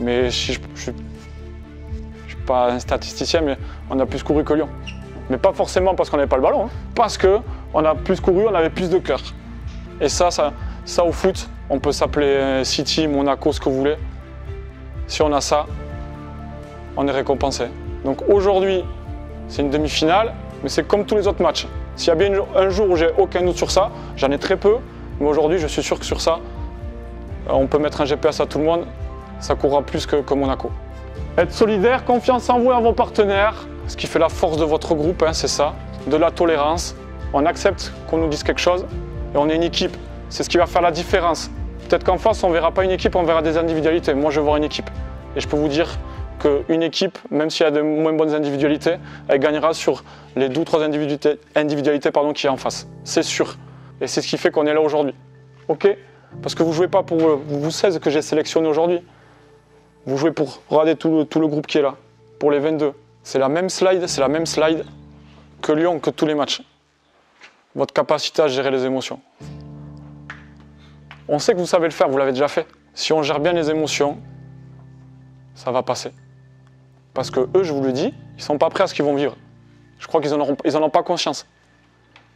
Mais si je ne suis pas un statisticien, mais on a plus couru que Lyon. Mais pas forcément parce qu'on n'avait pas le ballon, hein. Parce qu'on a plus couru, on avait plus de cœur. Et ça, ça, ça au foot, on peut s'appeler City, Monaco, ce que vous voulez. Si on a ça, on est récompensé. Donc aujourd'hui, c'est une demi-finale, mais c'est comme tous les autres matchs. S'il y a bien un jour où j'ai aucun doute sur ça, j'en ai très peu, mais aujourd'hui, je suis sûr que sur ça, on peut mettre un G P S à tout le monde, ça courra plus que, que Monaco. Être solidaire, confiance en vous et en vos partenaires. Ce qui fait la force de votre groupe, hein, c'est ça, de la tolérance. On accepte qu'on nous dise quelque chose et on est une équipe. C'est ce qui va faire la différence. Peut-être qu'en face, on ne verra pas une équipe, on verra des individualités. Moi, je vais voir une équipe. Et je peux vous dire qu'une équipe, même si elle a de moins bonnes individualités, elle gagnera sur les deux ou trois individualités, individualités pardon, qu'il y a en face. C'est sûr. Et c'est ce qui fait qu'on est là aujourd'hui. Ok ? Parce que vous ne jouez pas pour vous seize que j'ai sélectionné aujourd'hui. Vous jouez pour regarder tout le, tout le groupe qui est là, pour les vingt-deux. C'est la même slide, c'est la même slide que Lyon, que tous les matchs. Votre capacité à gérer les émotions. On sait que vous savez le faire, vous l'avez déjà fait. Si on gère bien les émotions, ça va passer. Parce que eux, je vous le dis, ils ne sont pas prêts à ce qu'ils vont vivre. Je crois qu'ils n'en auront, ils en ont pas conscience.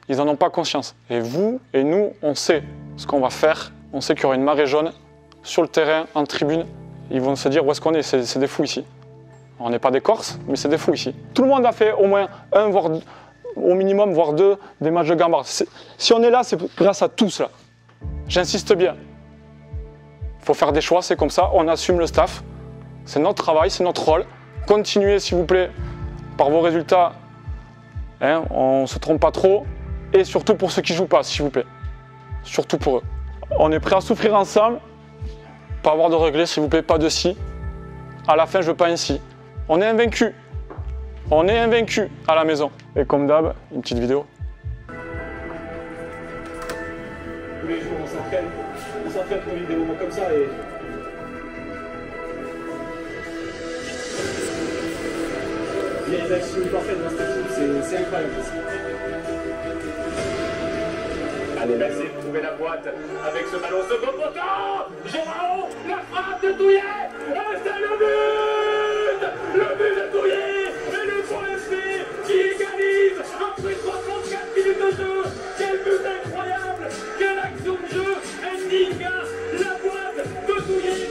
Ils n'en ont pas conscience. Et vous et nous, on sait ce qu'on va faire. On sait qu'il y aura une marée jaune sur le terrain, en tribune. Ils vont se dire où est-ce qu'on est, c'est c'est des fous ici. On n'est pas des Corses, mais c'est des fous ici. Tout le monde a fait au moins un, voire deux, au minimum, voire deux, des matchs de Gambard. Si on est là, c'est grâce à tout cela. J'insiste bien. Il faut faire des choix, c'est comme ça, on assume le staff. C'est notre travail, c'est notre rôle. Continuez, s'il vous plaît, par vos résultats. Hein, on ne se trompe pas trop. Et surtout pour ceux qui ne jouent pas, s'il vous plaît. Surtout pour eux. On est prêt à souffrir ensemble. Pas avoir de regrets, s'il vous plaît, pas de si. À la fin, je veux pas un si. On est invaincus. On est invaincus à la maison. Et comme d'hab, une petite vidéo. Tous les jours, on s'entraîne. On s'entraîne pour vivre des moments comme ça et... Il y a une action parfaite dans cette équipe, c'est incroyable. Allez, Metz, vous trouvez la boîte avec ce ballon, ce beau poteau. Géraud, la frappe de Touillet. Et c'est le but. Le but de Touillet. Et le Pau F C qui égalise après soixante-quatre minutes de jeu. Quel but incroyable. Quelle action de jeu. N'Dinga, la boîte de Touillet.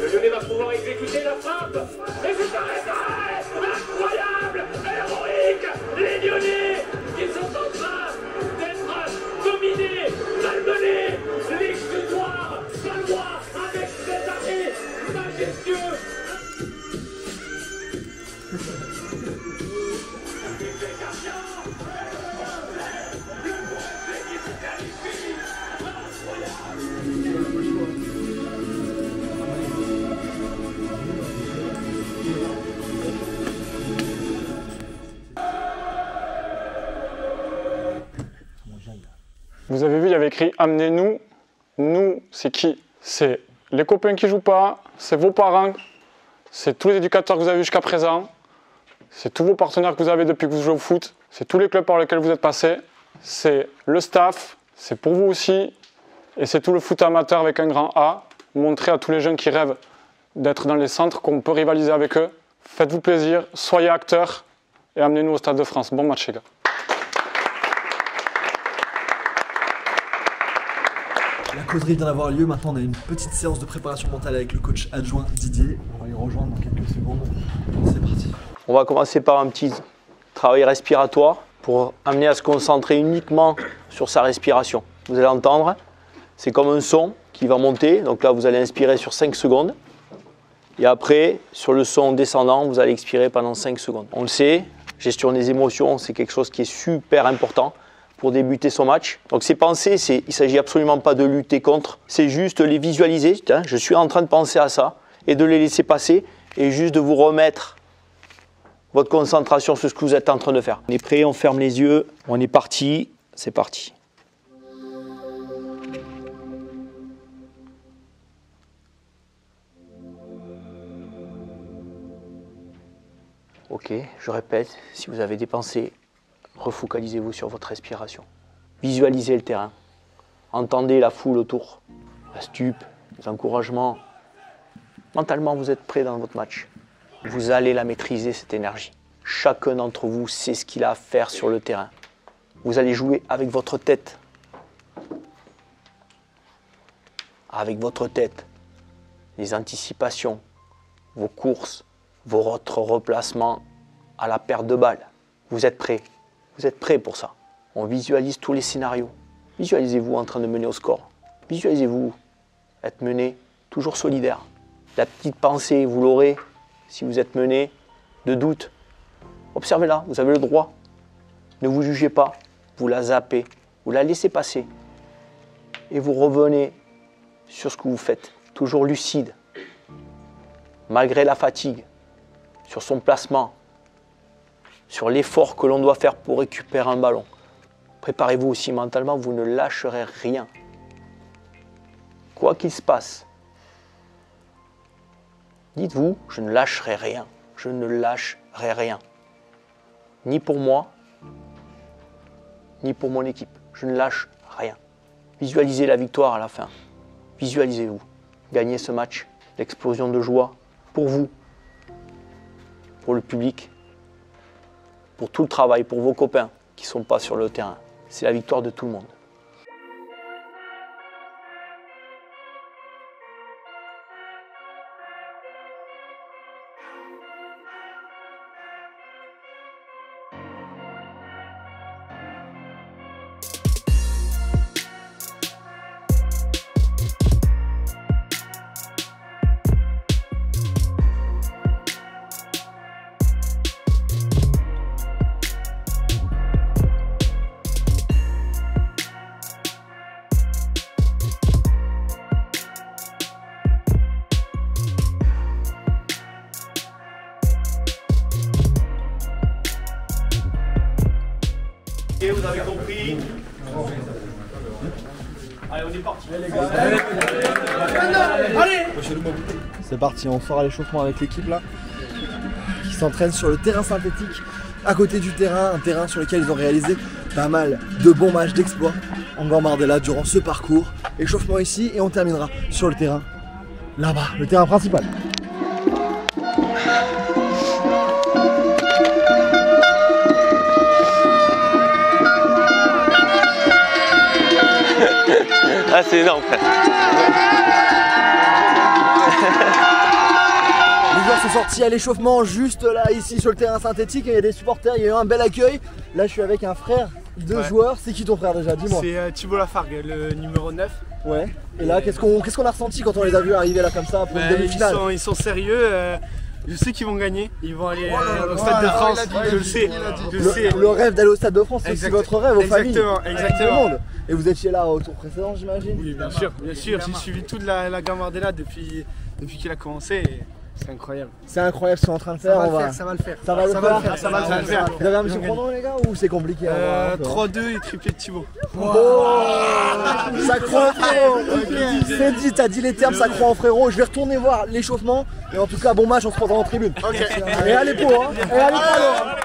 Le Lyonnais va pouvoir exécuter la frappe. Et c'est arrêté. Incroyable. Héroïque. Les Lyonnais qui sont en train d'être dominés, malmenés. L'exutoire Valois avec cet arrêt majestueux. Il fait carrière. Le P O F C qui se qualifie. Incroyable. Vous avez vu, il y avait écrit « Amenez-nous ». Nous, c'est qui? C'est les copains qui jouent pas, c'est vos parents, c'est tous les éducateurs que vous avez jusqu'à présent, c'est tous vos partenaires que vous avez depuis que vous jouez au foot, c'est tous les clubs par lesquels vous êtes passés, c'est le staff, c'est pour vous aussi, et c'est tout le foot amateur avec un grand A. Montrez à tous les jeunes qui rêvent d'être dans les centres qu'on peut rivaliser avec eux. Faites-vous plaisir, soyez acteurs et amenez-nous au Stade de France. Bon match, les gars. La causerie vient d'avoir lieu, maintenant on a une petite séance de préparation mentale avec le coach adjoint Didier. On va les rejoindre dans quelques secondes. C'est parti. On va commencer par un petit travail respiratoire pour amener à se concentrer uniquement sur sa respiration. Vous allez entendre, c'est comme un son qui va monter. Donc là vous allez inspirer sur cinq secondes. Et après, sur le son descendant, vous allez expirer pendant cinq secondes. On le sait, gestion des émotions, c'est quelque chose qui est super important pour débuter son match. Donc ces pensées, il ne s'agit absolument pas de lutter contre, c'est juste les visualiser. Tiens, je suis en train de penser à ça et de les laisser passer et juste de vous remettre votre concentration sur ce que vous êtes en train de faire. On est prêt, on ferme les yeux, on est parti, c'est parti. Ok, je répète, si vous avez des pensées, refocalisez-vous sur votre respiration. Visualisez le terrain. Entendez la foule autour, la stupe, les encouragements. Mentalement, vous êtes prêt dans votre match. Vous allez la maîtriser, cette énergie. Chacun d'entre vous sait ce qu'il a à faire sur le terrain. Vous allez jouer avec votre tête. Avec votre tête. Les anticipations, vos courses, votre replacement à la perte de balle. Vous êtes prêt. Vous êtes prêts pour ça. On visualise tous les scénarios. Visualisez-vous en train de mener au score. Visualisez-vous être mené, toujours solidaire. La petite pensée, vous l'aurez, si vous êtes mené, de doute. Observez-la, vous avez le droit. Ne vous jugez pas, vous la zappez, vous la laissez passer. Et vous revenez sur ce que vous faites, toujours lucide. Malgré la fatigue, sur son placement, sur l'effort que l'on doit faire pour récupérer un ballon. Préparez-vous aussi mentalement, vous ne lâcherez rien. Quoi qu'il se passe, dites-vous, je ne lâcherai rien. Je ne lâcherai rien. Ni pour moi, ni pour mon équipe. Je ne lâche rien. Visualisez la victoire à la fin. Visualisez-vous. Gagnez ce match. L'explosion de joie pour vous, pour le public, pour tout le travail, pour vos copains qui ne sont pas sur le terrain. C'est la victoire de tout le monde. Vous avez compris. Allez, on est parti. Allez, c'est parti, on fera l'échauffement avec l'équipe là, qui s'entraîne sur le terrain synthétique, à côté du terrain, un terrain sur lequel ils ont réalisé pas mal de bons matchs d'exploit en Gambardella durant ce parcours. Échauffement ici et on terminera sur le terrain là-bas, le terrain principal. Ah, c'est énorme. Les joueurs sont sortis à l'échauffement juste là, ici sur le terrain synthétique. Il y a des supporters, il y a eu un bel accueil. Là, je suis avec un frère de ouais. joueur. C'est qui ton frère déjà? Dis-moi. C'est euh, Thibault Lafargue, le numéro neuf. Ouais. Et là, qu'est-ce qu'on qu'est-ce qu'on a ressenti quand on les a vus arriver là comme ça pour bah, une demi-finale? ils sont, ils sont sérieux. Euh... Je sais qu'ils vont gagner, ils vont aller oh, au Stade oh, de France, dit, je le sais, je le, sais. Le rêve d'aller au Stade de France, c'est votre rêve aux familles, exactement, exactement. Tout le monde. Et vous étiez là au tour précédent, j'imagine? Oui, bien sûr, bien sûr, j'ai suivi toute la, la Gambardella depuis, depuis qu'il a commencé, c'est incroyable. C'est incroyable ce qu'on est en train de faire, ça va, on va... Faire, ça va le faire. Ça va le faire, ça va le faire. Vous avez un petit pronom les gars, ou c'est compliqué? trois deux et triplé de Thibault. Ça croit en frérot. C'est dit, t'as dit les termes, ça croit en frérot. Je vais retourner voir l'échauffement. Et en tout cas, bon match, on se prendra en tribune. Okay. Et allez pour, hein. Et allez pour, hein.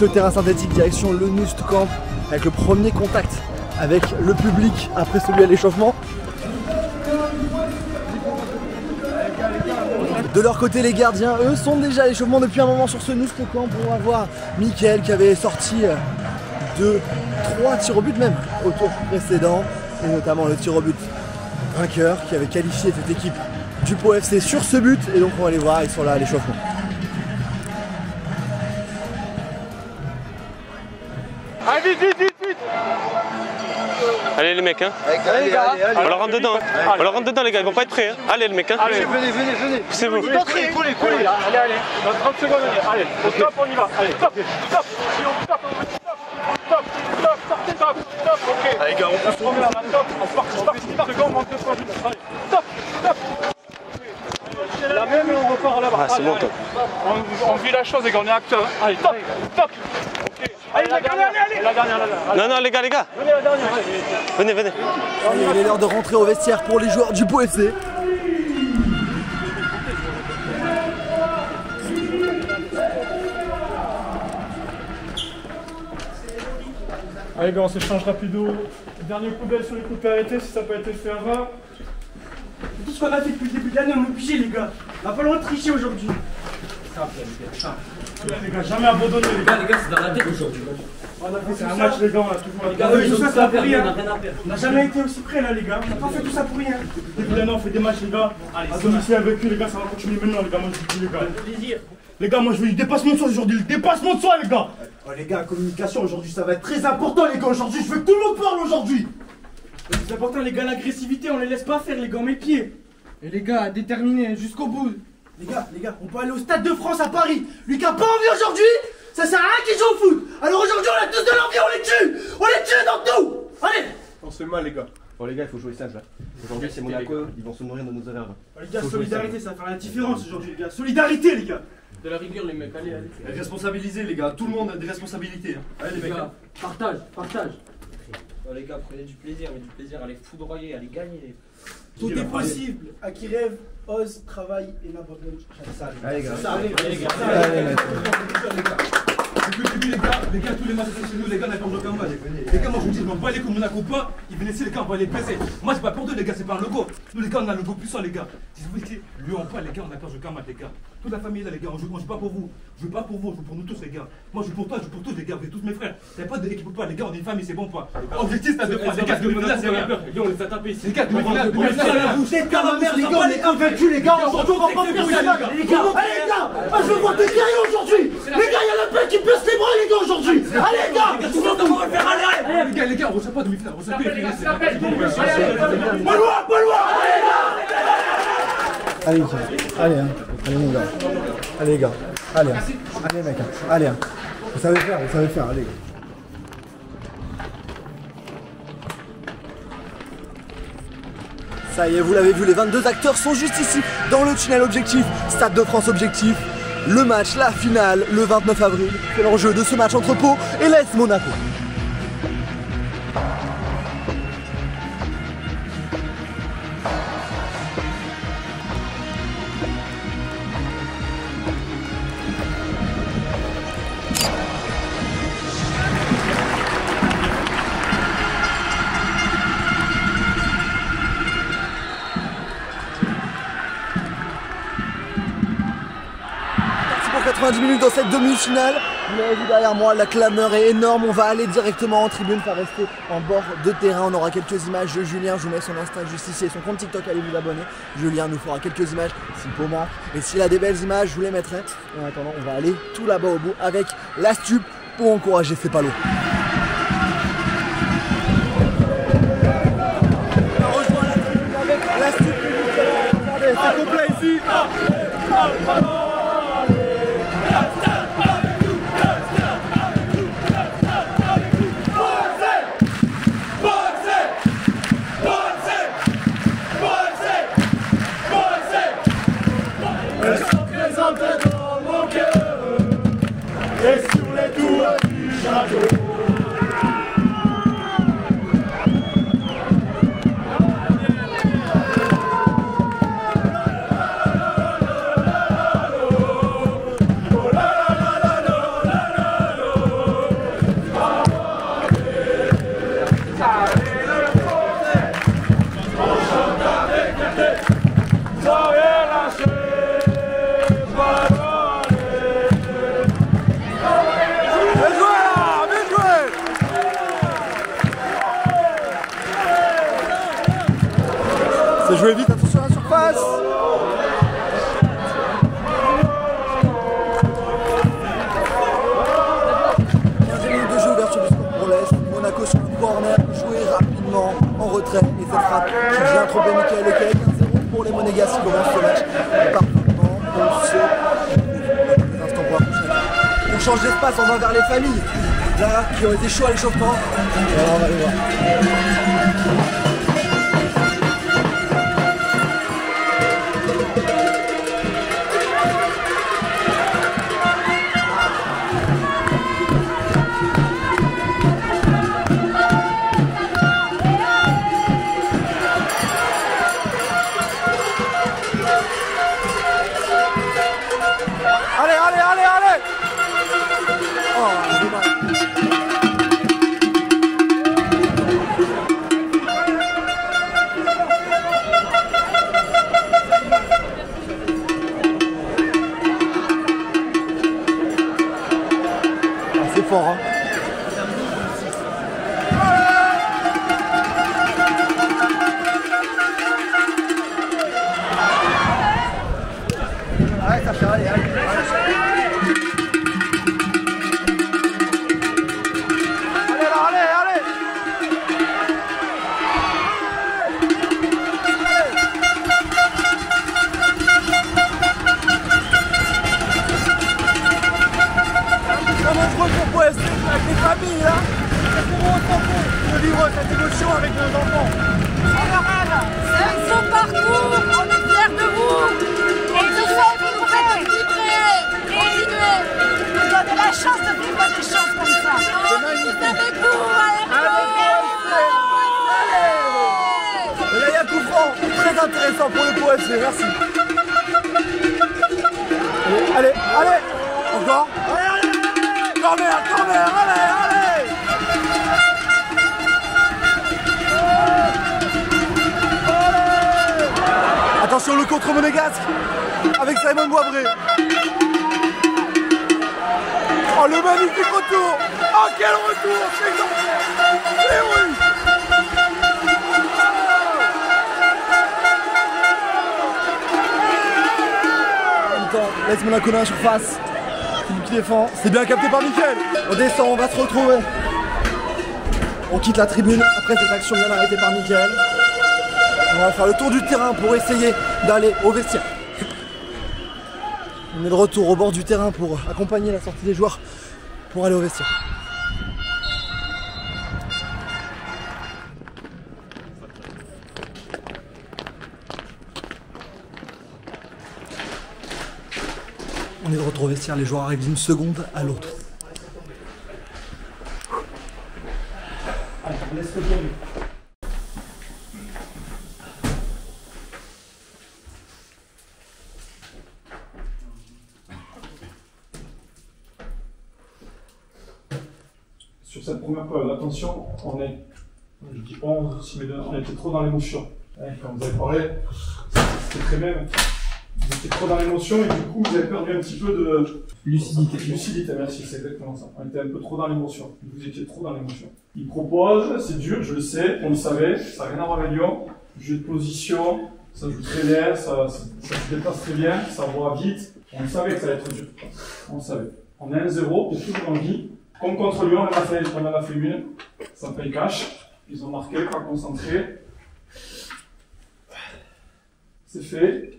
Le terrain synthétique direction le Nouste Camp avec le premier contact avec le public après celui à l'échauffement. De leur côté, les gardiens, eux, sont déjà à l'échauffement depuis un moment sur ce Nouste Camp. On va voir Michael qui avait sorti deux, trois tirs au but même au tour précédent et notamment le tir au but vainqueur qui avait qualifié cette équipe du Pau F C sur ce but. Et donc on va les voir, ils sont là à l'échauffement. Allez, vite, vite, vite, vite. Allez les mecs, hein. Allez les gars. On leur rentre dedans, hein. On leur rentre dedans les gars, ils vont pas être prêts, hein. Allez les mecs, hein. Allez, venez, venez, venez. C'est vous. Allez, allez. Dans trente secondes, allez. Au top, on y va. Allez, top, top. Si on tape, on top, top, sortez, top, top, ok. Allez gars, on se remet là, top. On part, on part, on part, on monte deux fois vite. Allez, top, top. La même, on repart là-bas. Ah, c'est bon, top. On vit la chose, les gars, on est acteurs. Allez, top, top. Allez, allez, allez, la dernière, la dernière. Non, non, les gars, les gars. Venez, la dernière. Venez, venez. Il est l'heure de rentrer au vestiaire pour les joueurs du Pau F C. Allez, gars, on s'échange rapido. Dernier coup d'œil sur les coups arrêtés, si ça n'a pas été fait avant. Tout ce qu'on a fait depuis le début de l'année, on est obligé, les gars. On va pas loin de tricher aujourd'hui. Les gars, jamais abandonné les gars, les gars, c'est dans la tête aujourd'hui. C'est un match, les gars, on a toujours. Les gars, eux, ils ont tout ça pour rien. On n'a jamais été aussi près, là, les gars. On n'a pas fait tout ça pour rien. Depuis l'année, on fait des matchs, les gars. À domicile avec eux, les gars, ça va continuer maintenant, les gars. Moi, je vous dis, les gars. Plaisir. Les gars, moi, je veux du dépassement de soi aujourd'hui. Le dépassement de soi, les gars. Oh, les gars, communication aujourd'hui, ça va être très important, les gars. Aujourd'hui, je veux que tout le monde parle aujourd'hui. C'est important, les gars, l'agressivité, on les laisse pas faire, les gars, mes pieds. Et les gars, déterminés jusqu'au bout. Les gars, les gars, on peut aller au Stade de France à Paris. Lui qui a pas envie aujourd'hui, ça sert à rien qu'il joue au foot. Alors aujourd'hui, on a tous de l'envie, on les tue. On les tue dans tout. Allez. On se fait mal, les gars. Bon, les gars, il faut jouer sage là. Aujourd'hui, c'est Monaco, ils vont se mourir dans nos erreurs. Oh, les gars, solidarité, ça va faire la différence aujourd'hui, les gars. Solidarité, les gars. De la rigueur, les mecs, allez, allez. Responsabilisez, les gars. Tout le monde a des responsabilités. Allez, les mecs. Partage, partage. Oh, les gars, prenez du plaisir, mais du plaisir, allez foudroyer, allez gagner. Tout est possible à qui rêve, ose, travaille et n'abandonne jamais. Allez, gars. Allez, les gars. Depuis le début, les gars, les gars, tous les matchs chez nous, les gars, on a perdu aucun match. Les gars, moi je vous dis, je m'en bats les coups, Monaco pas, ils viennent ici, les gars, on va les baiser. Moi, c'est pas pour deux, les gars, c'est pas un logo. Nous, les gars, on a un logo puissant, les gars. Si vous voulez, lui en pas, les gars, on a perdu aucun match, les gars. Toute la famille là, les gars, on joue, on joue pas pour vous. Je joue pas pour vous, je joue pour nous tous, les gars. Moi, je joue pour toi, je joue pour tous, les gars, vous êtes tous mes frères. T'as pas de l'équipe ou pas, les gars, on est une famille, c'est bon ou pas. Objectif, t'as deux points, les gars, c'est rien. On les a tapés ici. Les gars, on les a tapés. Les gars, on est invaincus, les gars, on se retrouve en France, les gars. Allez, les gars, je veux voir des guerriers aujourd'hui. Les gars, il y en a plein qui baissent les bras, les gars, aujourd'hui. Allez, les gars, tout le monde va le faire, allez. Les gars, les gars, on ne sait pas de m'y faire, on ne sait pas de m'y faire. Pas loin, pas loin, allez, Allez, allez, hein. allez, mon gars. Allez, les gars. Allez, hein. allez, mec. Hein. Allez, hein. vous savez faire, vous savez faire, allez, gars. Ça y est, vous l'avez vu, les vingt-deux acteurs sont juste ici, dans le tunnel objectif. Stade de France objectif. Le match, la finale, le vingt-neuf avril. C'est l'enjeu de ce match entre Pau et l'A S Monaco. dix minutes dans cette demi-finale, mais vu derrière moi la clameur est énorme, on va aller directement en tribune, pas rester en bord de terrain, on aura quelques images de Julien, je vous mets son Insta juste ici et son compte TikTok, allez vous abonner, Julien nous fera quelques images, si Pau marque, et s'il a des belles images je vous les mettrai, en attendant on va aller tout là-bas au bout avec la stup pour encourager ces palos. On rejoint la tribune avec la stup, regardez, c'est complet ici. On va vers les familles, là, qui ont été chauds à l'échauffement. Alors on va aller voir. Allez, allez, allez, allez. Oh, Avec Simon Boivré. Oh, le magnifique retour. Oh, quel retour. C'est oui. En même temps, laisse Monaco dans la surface. Philippe qui défend. C'est bien capté par Michael. On descend, on va se retrouver. On quitte la tribune après cette action bien arrêtée par Michael. On va faire le tour du terrain pour essayer d'aller au vestiaire. On est de retour au bord du terrain pour accompagner la sortie des joueurs pour aller au vestiaire. On est de retour au vestiaire, les joueurs arrivent d'une seconde à l'autre. Attention, on est, je dis onze, mais on était trop dans l'émotion. Quand vous avez parlé, c'était très bien. Vous étiez trop dans l'émotion et du coup, vous avez perdu un petit peu de lucidité. Lucidité, merci, c'est exactement ça. On était un peu trop dans l'émotion. Vous étiez trop dans l'émotion. Il propose, c'est dur, je le sais, on le savait, ça n'a rien à voir avec Lyon. Jeu de position, ça joue très bien, ça, ça, ça se déplace très bien, ça voit vite. On le savait que ça allait être dur. On le savait. On est un zéro, et tout le dit. Comme contre Lyon, on a fait, on a fait une, ça paye cash, ils ont marqué, pas concentré. C'est fait,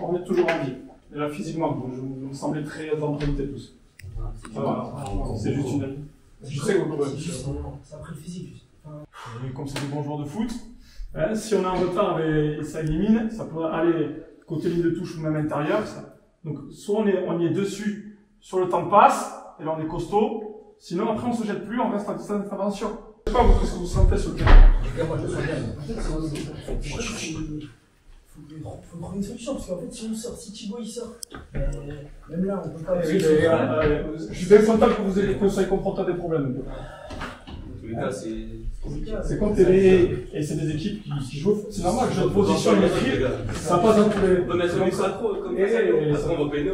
on est toujours en vie. Et là, physiquement, vous, vous me semblez très empruntés tous. C'est juste une amie. Je sais qu'on peut. Ça a pris le physique. Comme c'est des bons joueurs de foot, hein, si on est en retard et ça élimine, ça peut aller côté ligne de touche ou même intérieur. Ça. Donc, soit on est, on y est dessus, sur le temps passe, et là on est costaud. Sinon, après, on se jette plus, on reste à distance d'intervention. Je sais pas vous, ce que vous sentez sur le terrain. Moi, je sens bien. En fait, il faut prendre une solution, parce qu'en fait, si on sort, si Thibault il sort, même là, on peut pas. Je suis bien content que vous ayez conseil confrontant des problèmes. En tous les cas, c'est. C'est quand t'es. Et c'est des équipes qui jouent. C'est normal que j'ai une position, une équipe, ça passe dans tous les. On va mettre ça trop, comme ça, on va payer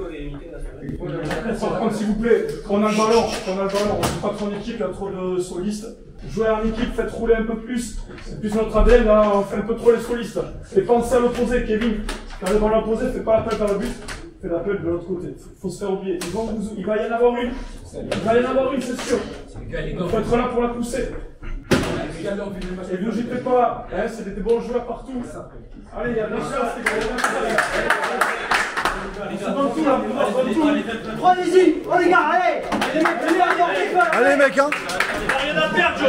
et par contre, s'il vous plaît, quand on a le ballon, quand on a le ballon, on ne joue pas de son équipe, il y a trop de solistes. Jouez en équipe, faites rouler un peu plus. C'est plus notre A D N, là, on fait un peu trop les solistes. Et pensez à l'opposé, Kevin. Quand le ballon opposé, fais pas l'appel par le but, fais l'appel de l'autre côté. Il faut se faire oublier. Ils vont vous... Il va y en avoir une. Il va y en avoir une, c'est sûr. Il faut être là pour la pousser. Et ne jetez pas, hein, c'est des bons joueurs partout. Allez, il y a de la chance, les gars. Allez, allez, mec, hein. Allez, rien à perdre,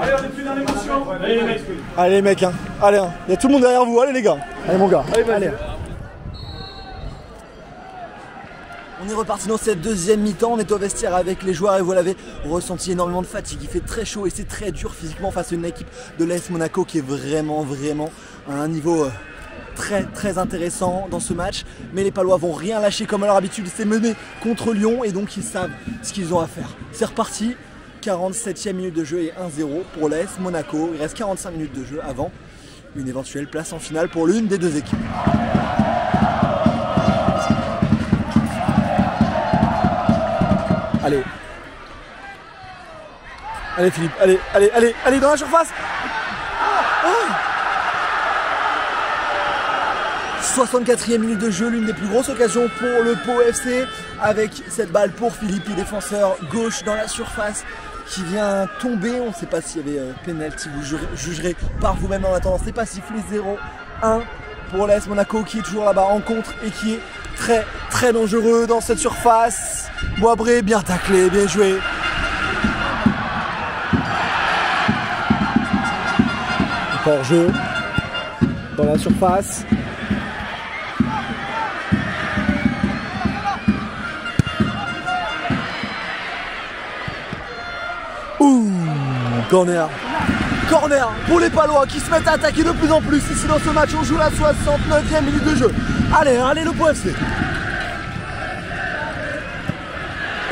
allez, on est plus dans l'émotion. Allez, les mecs. Allez, les mecs, hein. Allez, hein. Il y a tout le monde derrière vous. Allez, les gars. Allez, mon gars. Allez, allez. On est reparti dans cette deuxième mi-temps, on est au vestiaire avec les joueurs et vous l'avez ressenti énormément de fatigue, il fait très chaud et c'est très dur physiquement face à une équipe de l'A S Monaco qui est vraiment, vraiment à un niveau... Euh, très très intéressant dans ce match, mais les Palois vont rien lâcher comme à leur habitude, c'est mené contre Lyon et donc ils savent ce qu'ils ont à faire. C'est reparti, quarante-septième minute de jeu et un zéro pour l'A S Monaco, il reste quarante-cinq minutes de jeu avant une éventuelle place en finale pour l'une des deux équipes. Allez, allez Philippe, allez, allez, allez, allez dans la surface. soixante-quatrième minute de jeu, l'une des plus grosses occasions pour le Pau F C avec cette balle pour Philippe, le défenseur gauche dans la surface qui vient tomber. On ne sait pas s'il y avait euh, pénalty, vous jugerez par vous-même en attendant. C'est pas sifflé, zéro un pour l'A S Monaco qui est toujours là-bas en contre et qui est très très dangereux dans cette surface. Boivré bien taclé, bien joué. Hors jeu dans la surface. Ouh, corner. Corner pour les Palois qui se mettent à attaquer de plus en plus. Ici dans ce match, on joue la soixante-neuvième minute de jeu. Allez, allez le Pau F C.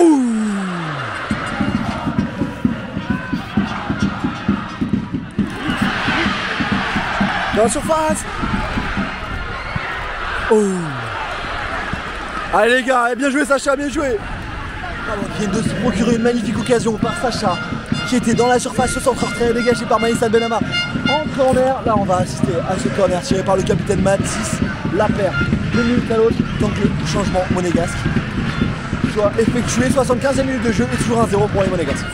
Ouh. Dans la surface. Oh. Allez les gars, bien joué Sacha, bien joué. Qui vient de se procurer une magnifique occasion par Sacha, qui était dans la surface, ce centre retrait dégagé par Maïssam Benama en corner. Là on va assister à ce corner tiré par le capitaine Mathis Laperre. Deux minutes à l'autre, donc le changement monégasque soit effectué. soixante-quinzième minute de jeu et toujours un zéro pour les monégasques.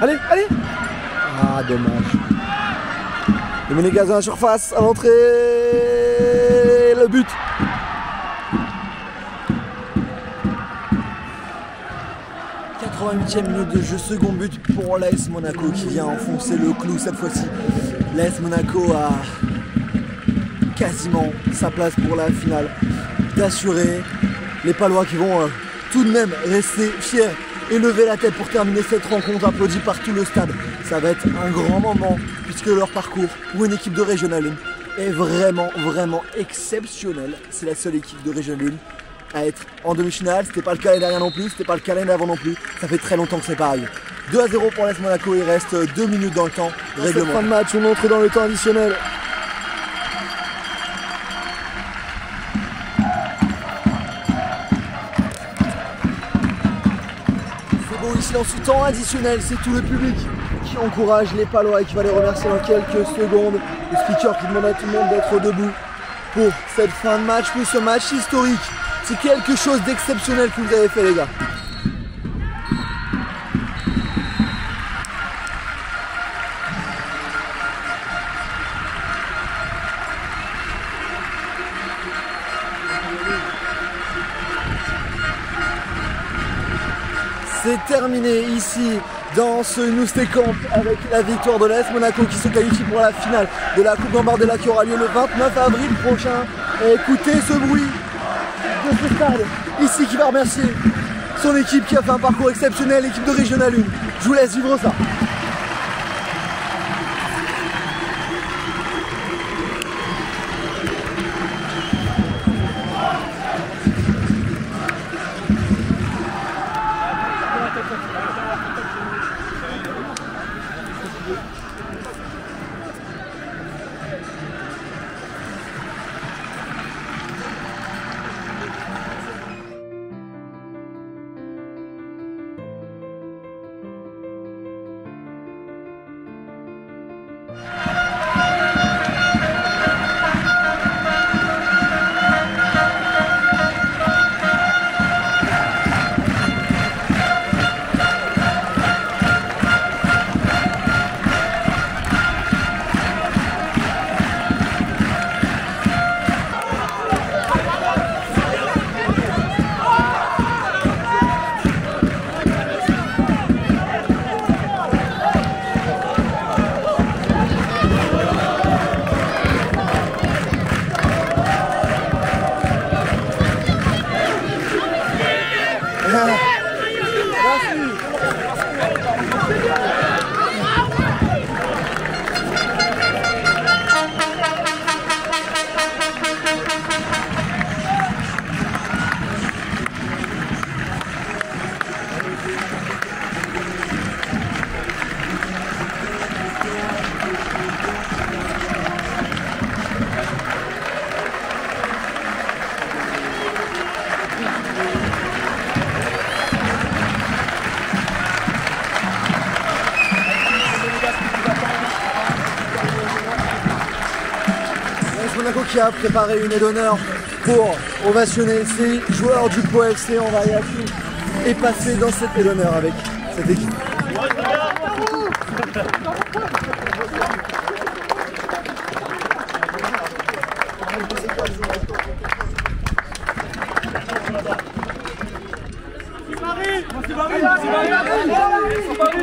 Allez, allez. Ah dommage. Les Monégas dans la surface, à l'entrée, le but. quatre-vingt-huitième minute de jeu, second but pour l'A S Monaco qui vient enfoncer le clou cette fois-ci. L'A S Monaco a quasiment sa place pour la finale d'assurer. Les Palois qui vont euh, tout de même rester fiers et lever la tête pour terminer cette rencontre applaudie par tout le stade. Ça va être un grand moment puisque leur parcours pour une équipe de Régional un est vraiment vraiment exceptionnel. C'est la seule équipe de Régional un à être en demi-finale. C'était pas le cas l'année dernière non plus, c'était pas le cas l'année d'avant non plus. Ça fait très longtemps que c'est pareil. deux à zéro pour l'A S Monaco, il reste deux minutes dans le temps règlement. Fin de match, on entre dans le temps additionnel. C'est bon, ici dans ce temps additionnel, c'est tout le public qui encourage les Palois et qui va les remercier dans quelques secondes. Le speaker qui demande à tout le monde d'être debout pour cette fin de match, pour ce match historique. C'est quelque chose d'exceptionnel que vous avez fait les gars. C'est terminé ici dans ce Nouste Camp avec la victoire de l'A S Monaco qui se qualifie pour la finale de la Coupe Gambardella qui aura lieu le vingt-neuf avril prochain. Et écoutez ce bruit de ce stade ici qui va remercier son équipe qui a fait un parcours exceptionnel, l'équipe de Régional un. Je vous laisse vivre ça. l'A S Monaco qui a préparé une aide d'honneur pour ovationner ces joueurs du Pau F C. On va y aller et passer dans cette aide d'honneur avec cette équipe.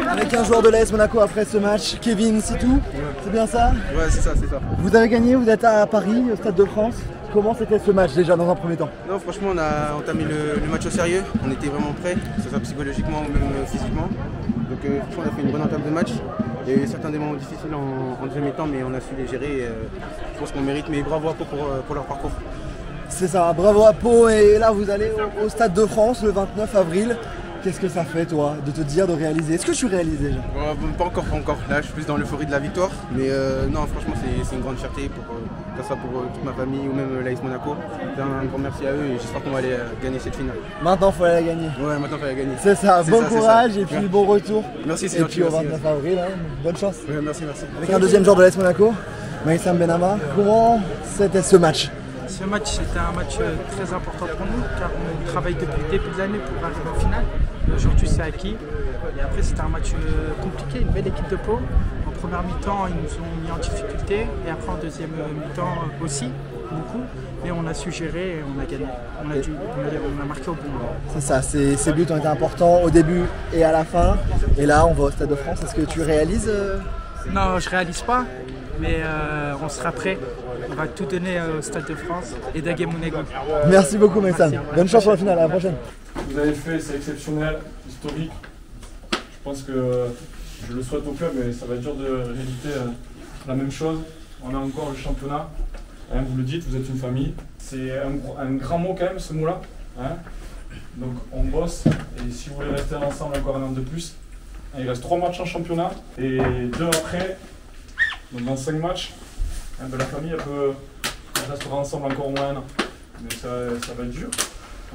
Avec un joueur de l'A S Monaco après ce match, Kevin Sitou, ouais. C'est bien ça? Ouais, c'est ça, c'est ça. Vous avez gagné, vous êtes à Paris, au Stade de France. Comment c'était ce match déjà dans un premier temps? Non, franchement, on a entamé le, le match au sérieux, on était vraiment prêts, que ce soit psychologiquement ou même physiquement. Donc, euh, franchement, on a fait une bonne entame de match. Il y a eu certains des moments difficiles en, en deuxième temps, mais on a su les gérer. Et, euh, je pense qu'on mérite, mais bravo à Pau pour, pour leur parcours. C'est ça, bravo à Pau. Et là, vous allez au, au Stade de France le vingt-neuf avril. Qu'est-ce que ça fait, toi, de te dire, de réaliser? Est-ce que tu réalises déjà? Bon, pas encore, pas encore. Là, je suis plus dans l'euphorie de la victoire. Mais euh, non, franchement, c'est une grande fierté, pour, euh, que ce soit pour euh, toute ma famille ou même euh, l'A S Monaco. Un grand merci à eux et j'espère qu'on va aller euh, gagner cette finale. Maintenant, il faut aller la gagner. Ouais, maintenant, il faut aller la gagner. C'est ça, bon ça, courage ça. Et puis ouais. Bon retour. Merci, c'est gentil. Et puis merci, au vingt-neuf avril, hein, bonne chance. Ouais, merci, merci. Avec un deuxième joueur de l'A S Monaco, Maïssam Benama, comment c'était ce match? Ce match, c'était un match très important pour nous car on travaille depuis le début de l'année pour arriver en finale. Aujourd'hui, c'est acquis. Et après, c'était un match compliqué, une belle équipe de Pau. En première mi-temps, ils nous ont mis en difficulté et après, en deuxième mi-temps aussi, beaucoup. Mais on a su gérer et on a gagné. On a, dû, on a marqué au bon moment. C'est ça, ces, ces buts ont été importants au début et à la fin. Et là, on va au Stade de France. Est-ce que tu réalises? Non, je réalise pas. Mais euh, on sera prêt, on va tout donner au Stade de France et d'Aguer Monégo. Merci beaucoup Maïssam, bonne chance pour la finale, à la prochaine. Vous avez fait, c'est exceptionnel, historique. Je pense que je le souhaite au club, mais ça va être dur de rééditer la même chose. On a encore le championnat, hein, vous le dites, vous êtes une famille. C'est un, un grand mot quand même ce mot-là. Hein. Donc on bosse et si vous voulez rester ensemble encore un an de plus, il reste trois matchs en championnat et deux après. Donc dans cinq matchs, hein, ben la famille elle peut, elle restera ensemble encore au moins un an. Mais ça, ça va être dur,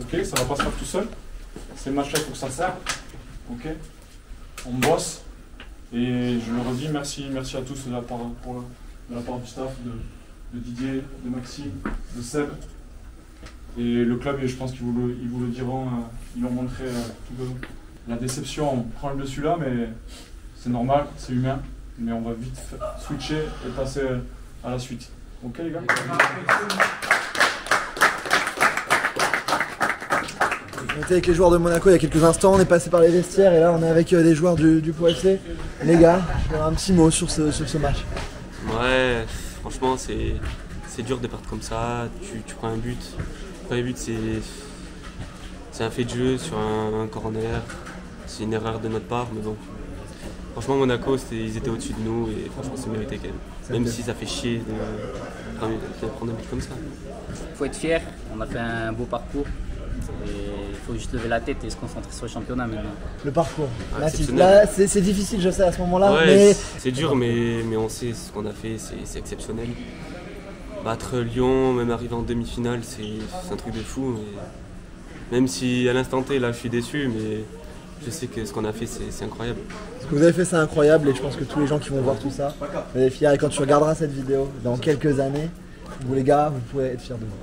ok, ça va pas se faire tout seul. Ces matchs-là il faut que ça serve, ok. On bosse et je le redis, merci, merci à tous de la part, pour, de la part du staff, de, de Didier, de Maxime, de Seb. Et le club, et je pense qu'ils vous, vous le diront, euh, ils l'ont montré euh, tout le monde. La déception, on prend le dessus là, mais c'est normal, c'est humain. Mais on va vite switcher et passer à la suite. Ok les gars? On était avec les joueurs de Monaco il y a quelques instants, on est passé par les vestiaires et là on est avec des joueurs du, du Pau F C. Les gars, un petit mot sur ce, sur ce match. Ouais, franchement c'est dur de perdre comme ça, tu, tu prends un but. Pas un but, c'est un fait de jeu sur un, un corner, c'est une erreur de notre part, mais bon. Franchement, Monaco, ils étaient au-dessus de nous et franchement, c'est mérité quand même. Même si ça fait chier de, de prendre un but comme ça. Il faut être fier, on a fait un beau parcours. Il faut juste lever la tête et se concentrer sur le championnat maintenant. Le parcours, ah, là c'est difficile, je sais, à ce moment-là. Ouais, mais... C'est dur, mais, mais on sait ce qu'on a fait, c'est exceptionnel. Battre Lyon, même arriver en demi-finale, c'est un truc de fou. Mais... Même si à l'instant T, là, je suis déçu, mais... Je sais que ce qu'on a fait, c'est incroyable. Ce que vous avez fait, c'est incroyable et je pense que tous les gens qui vont voir tout ça, vous allez être fiers. Et quand tu regarderas cette vidéo, dans quelques années, vous les gars, vous pouvez être fiers de vous.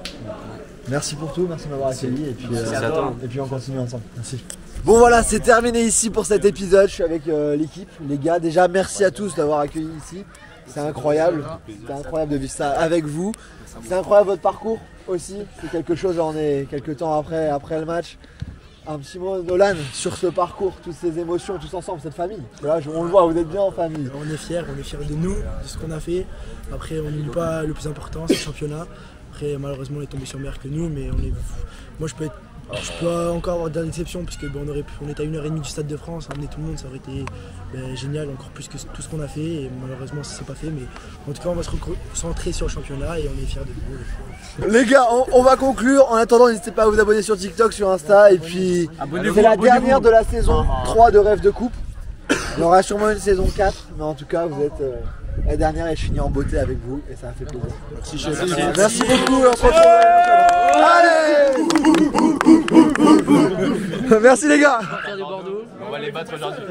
Merci pour tout, merci de m'avoir accueilli et puis, euh, et puis on continue ensemble. Merci. Bon voilà, c'est terminé ici pour cet épisode. Je suis avec euh, l'équipe, les gars. Déjà, merci à tous d'avoir accueilli ici. C'est incroyable, c'est incroyable de vivre ça avec vous. C'est incroyable votre parcours aussi. C'est quelque chose, on est quelques temps après, après le match. Un petit mot, Nolan, sur ce parcours, toutes ces émotions, tous ensemble, cette famille. Là, on le voit, vous êtes bien en famille. On est fiers, on est fiers de nous, de ce qu'on a fait. Après, on n'oublie pas le plus important, c'est le championnat. Après, malheureusement, on est tombé sur meilleur que nous, mais on est... Moi, je peux, être... je peux encore avoir de l'exception, parce qu'on aurait... on est à une heure et demie du Stade de France, amener tout le monde, ça aurait été ben, génial, encore plus que tout ce qu'on a fait. Et malheureusement, ça ne s'est pas fait, mais en tout cas, on va se concentrer sur le championnat et on est fiers de nous. Les gars, on, on va conclure. En attendant, n'hésitez pas à vous abonner sur TikTok, sur Insta. Et puis, c'est la dernière de la saison trois de Rêve de Coupe. Il y aura sûrement une saison quatre. Mais en tout cas, vous êtes euh, la dernière et je finis en beauté avec vous. Et ça a fait plaisir. Merci, merci, merci. Merci beaucoup. On se retrouve. Allez, merci les gars. On va les battre aujourd'hui.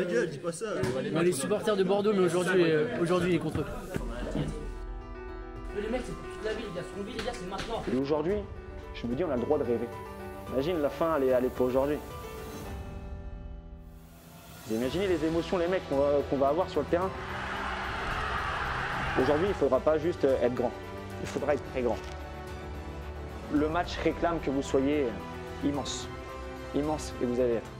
On est supporters de Bordeaux, mais aujourd'hui, aujourd'hui, il est contre eux. que les mecs, c'est pour toute la ville, il y a son ville, il y a c'est maintenant. Et aujourd'hui, je me dis, on a le droit de rêver. Imagine, la fin, elle n'est pas aujourd'hui. Imaginez les émotions, les mecs, qu'on va, qu'on va avoir sur le terrain. Aujourd'hui, il ne faudra pas juste être grand, il faudra être très grand. Le match réclame que vous soyez immense, immense, et vous allez être.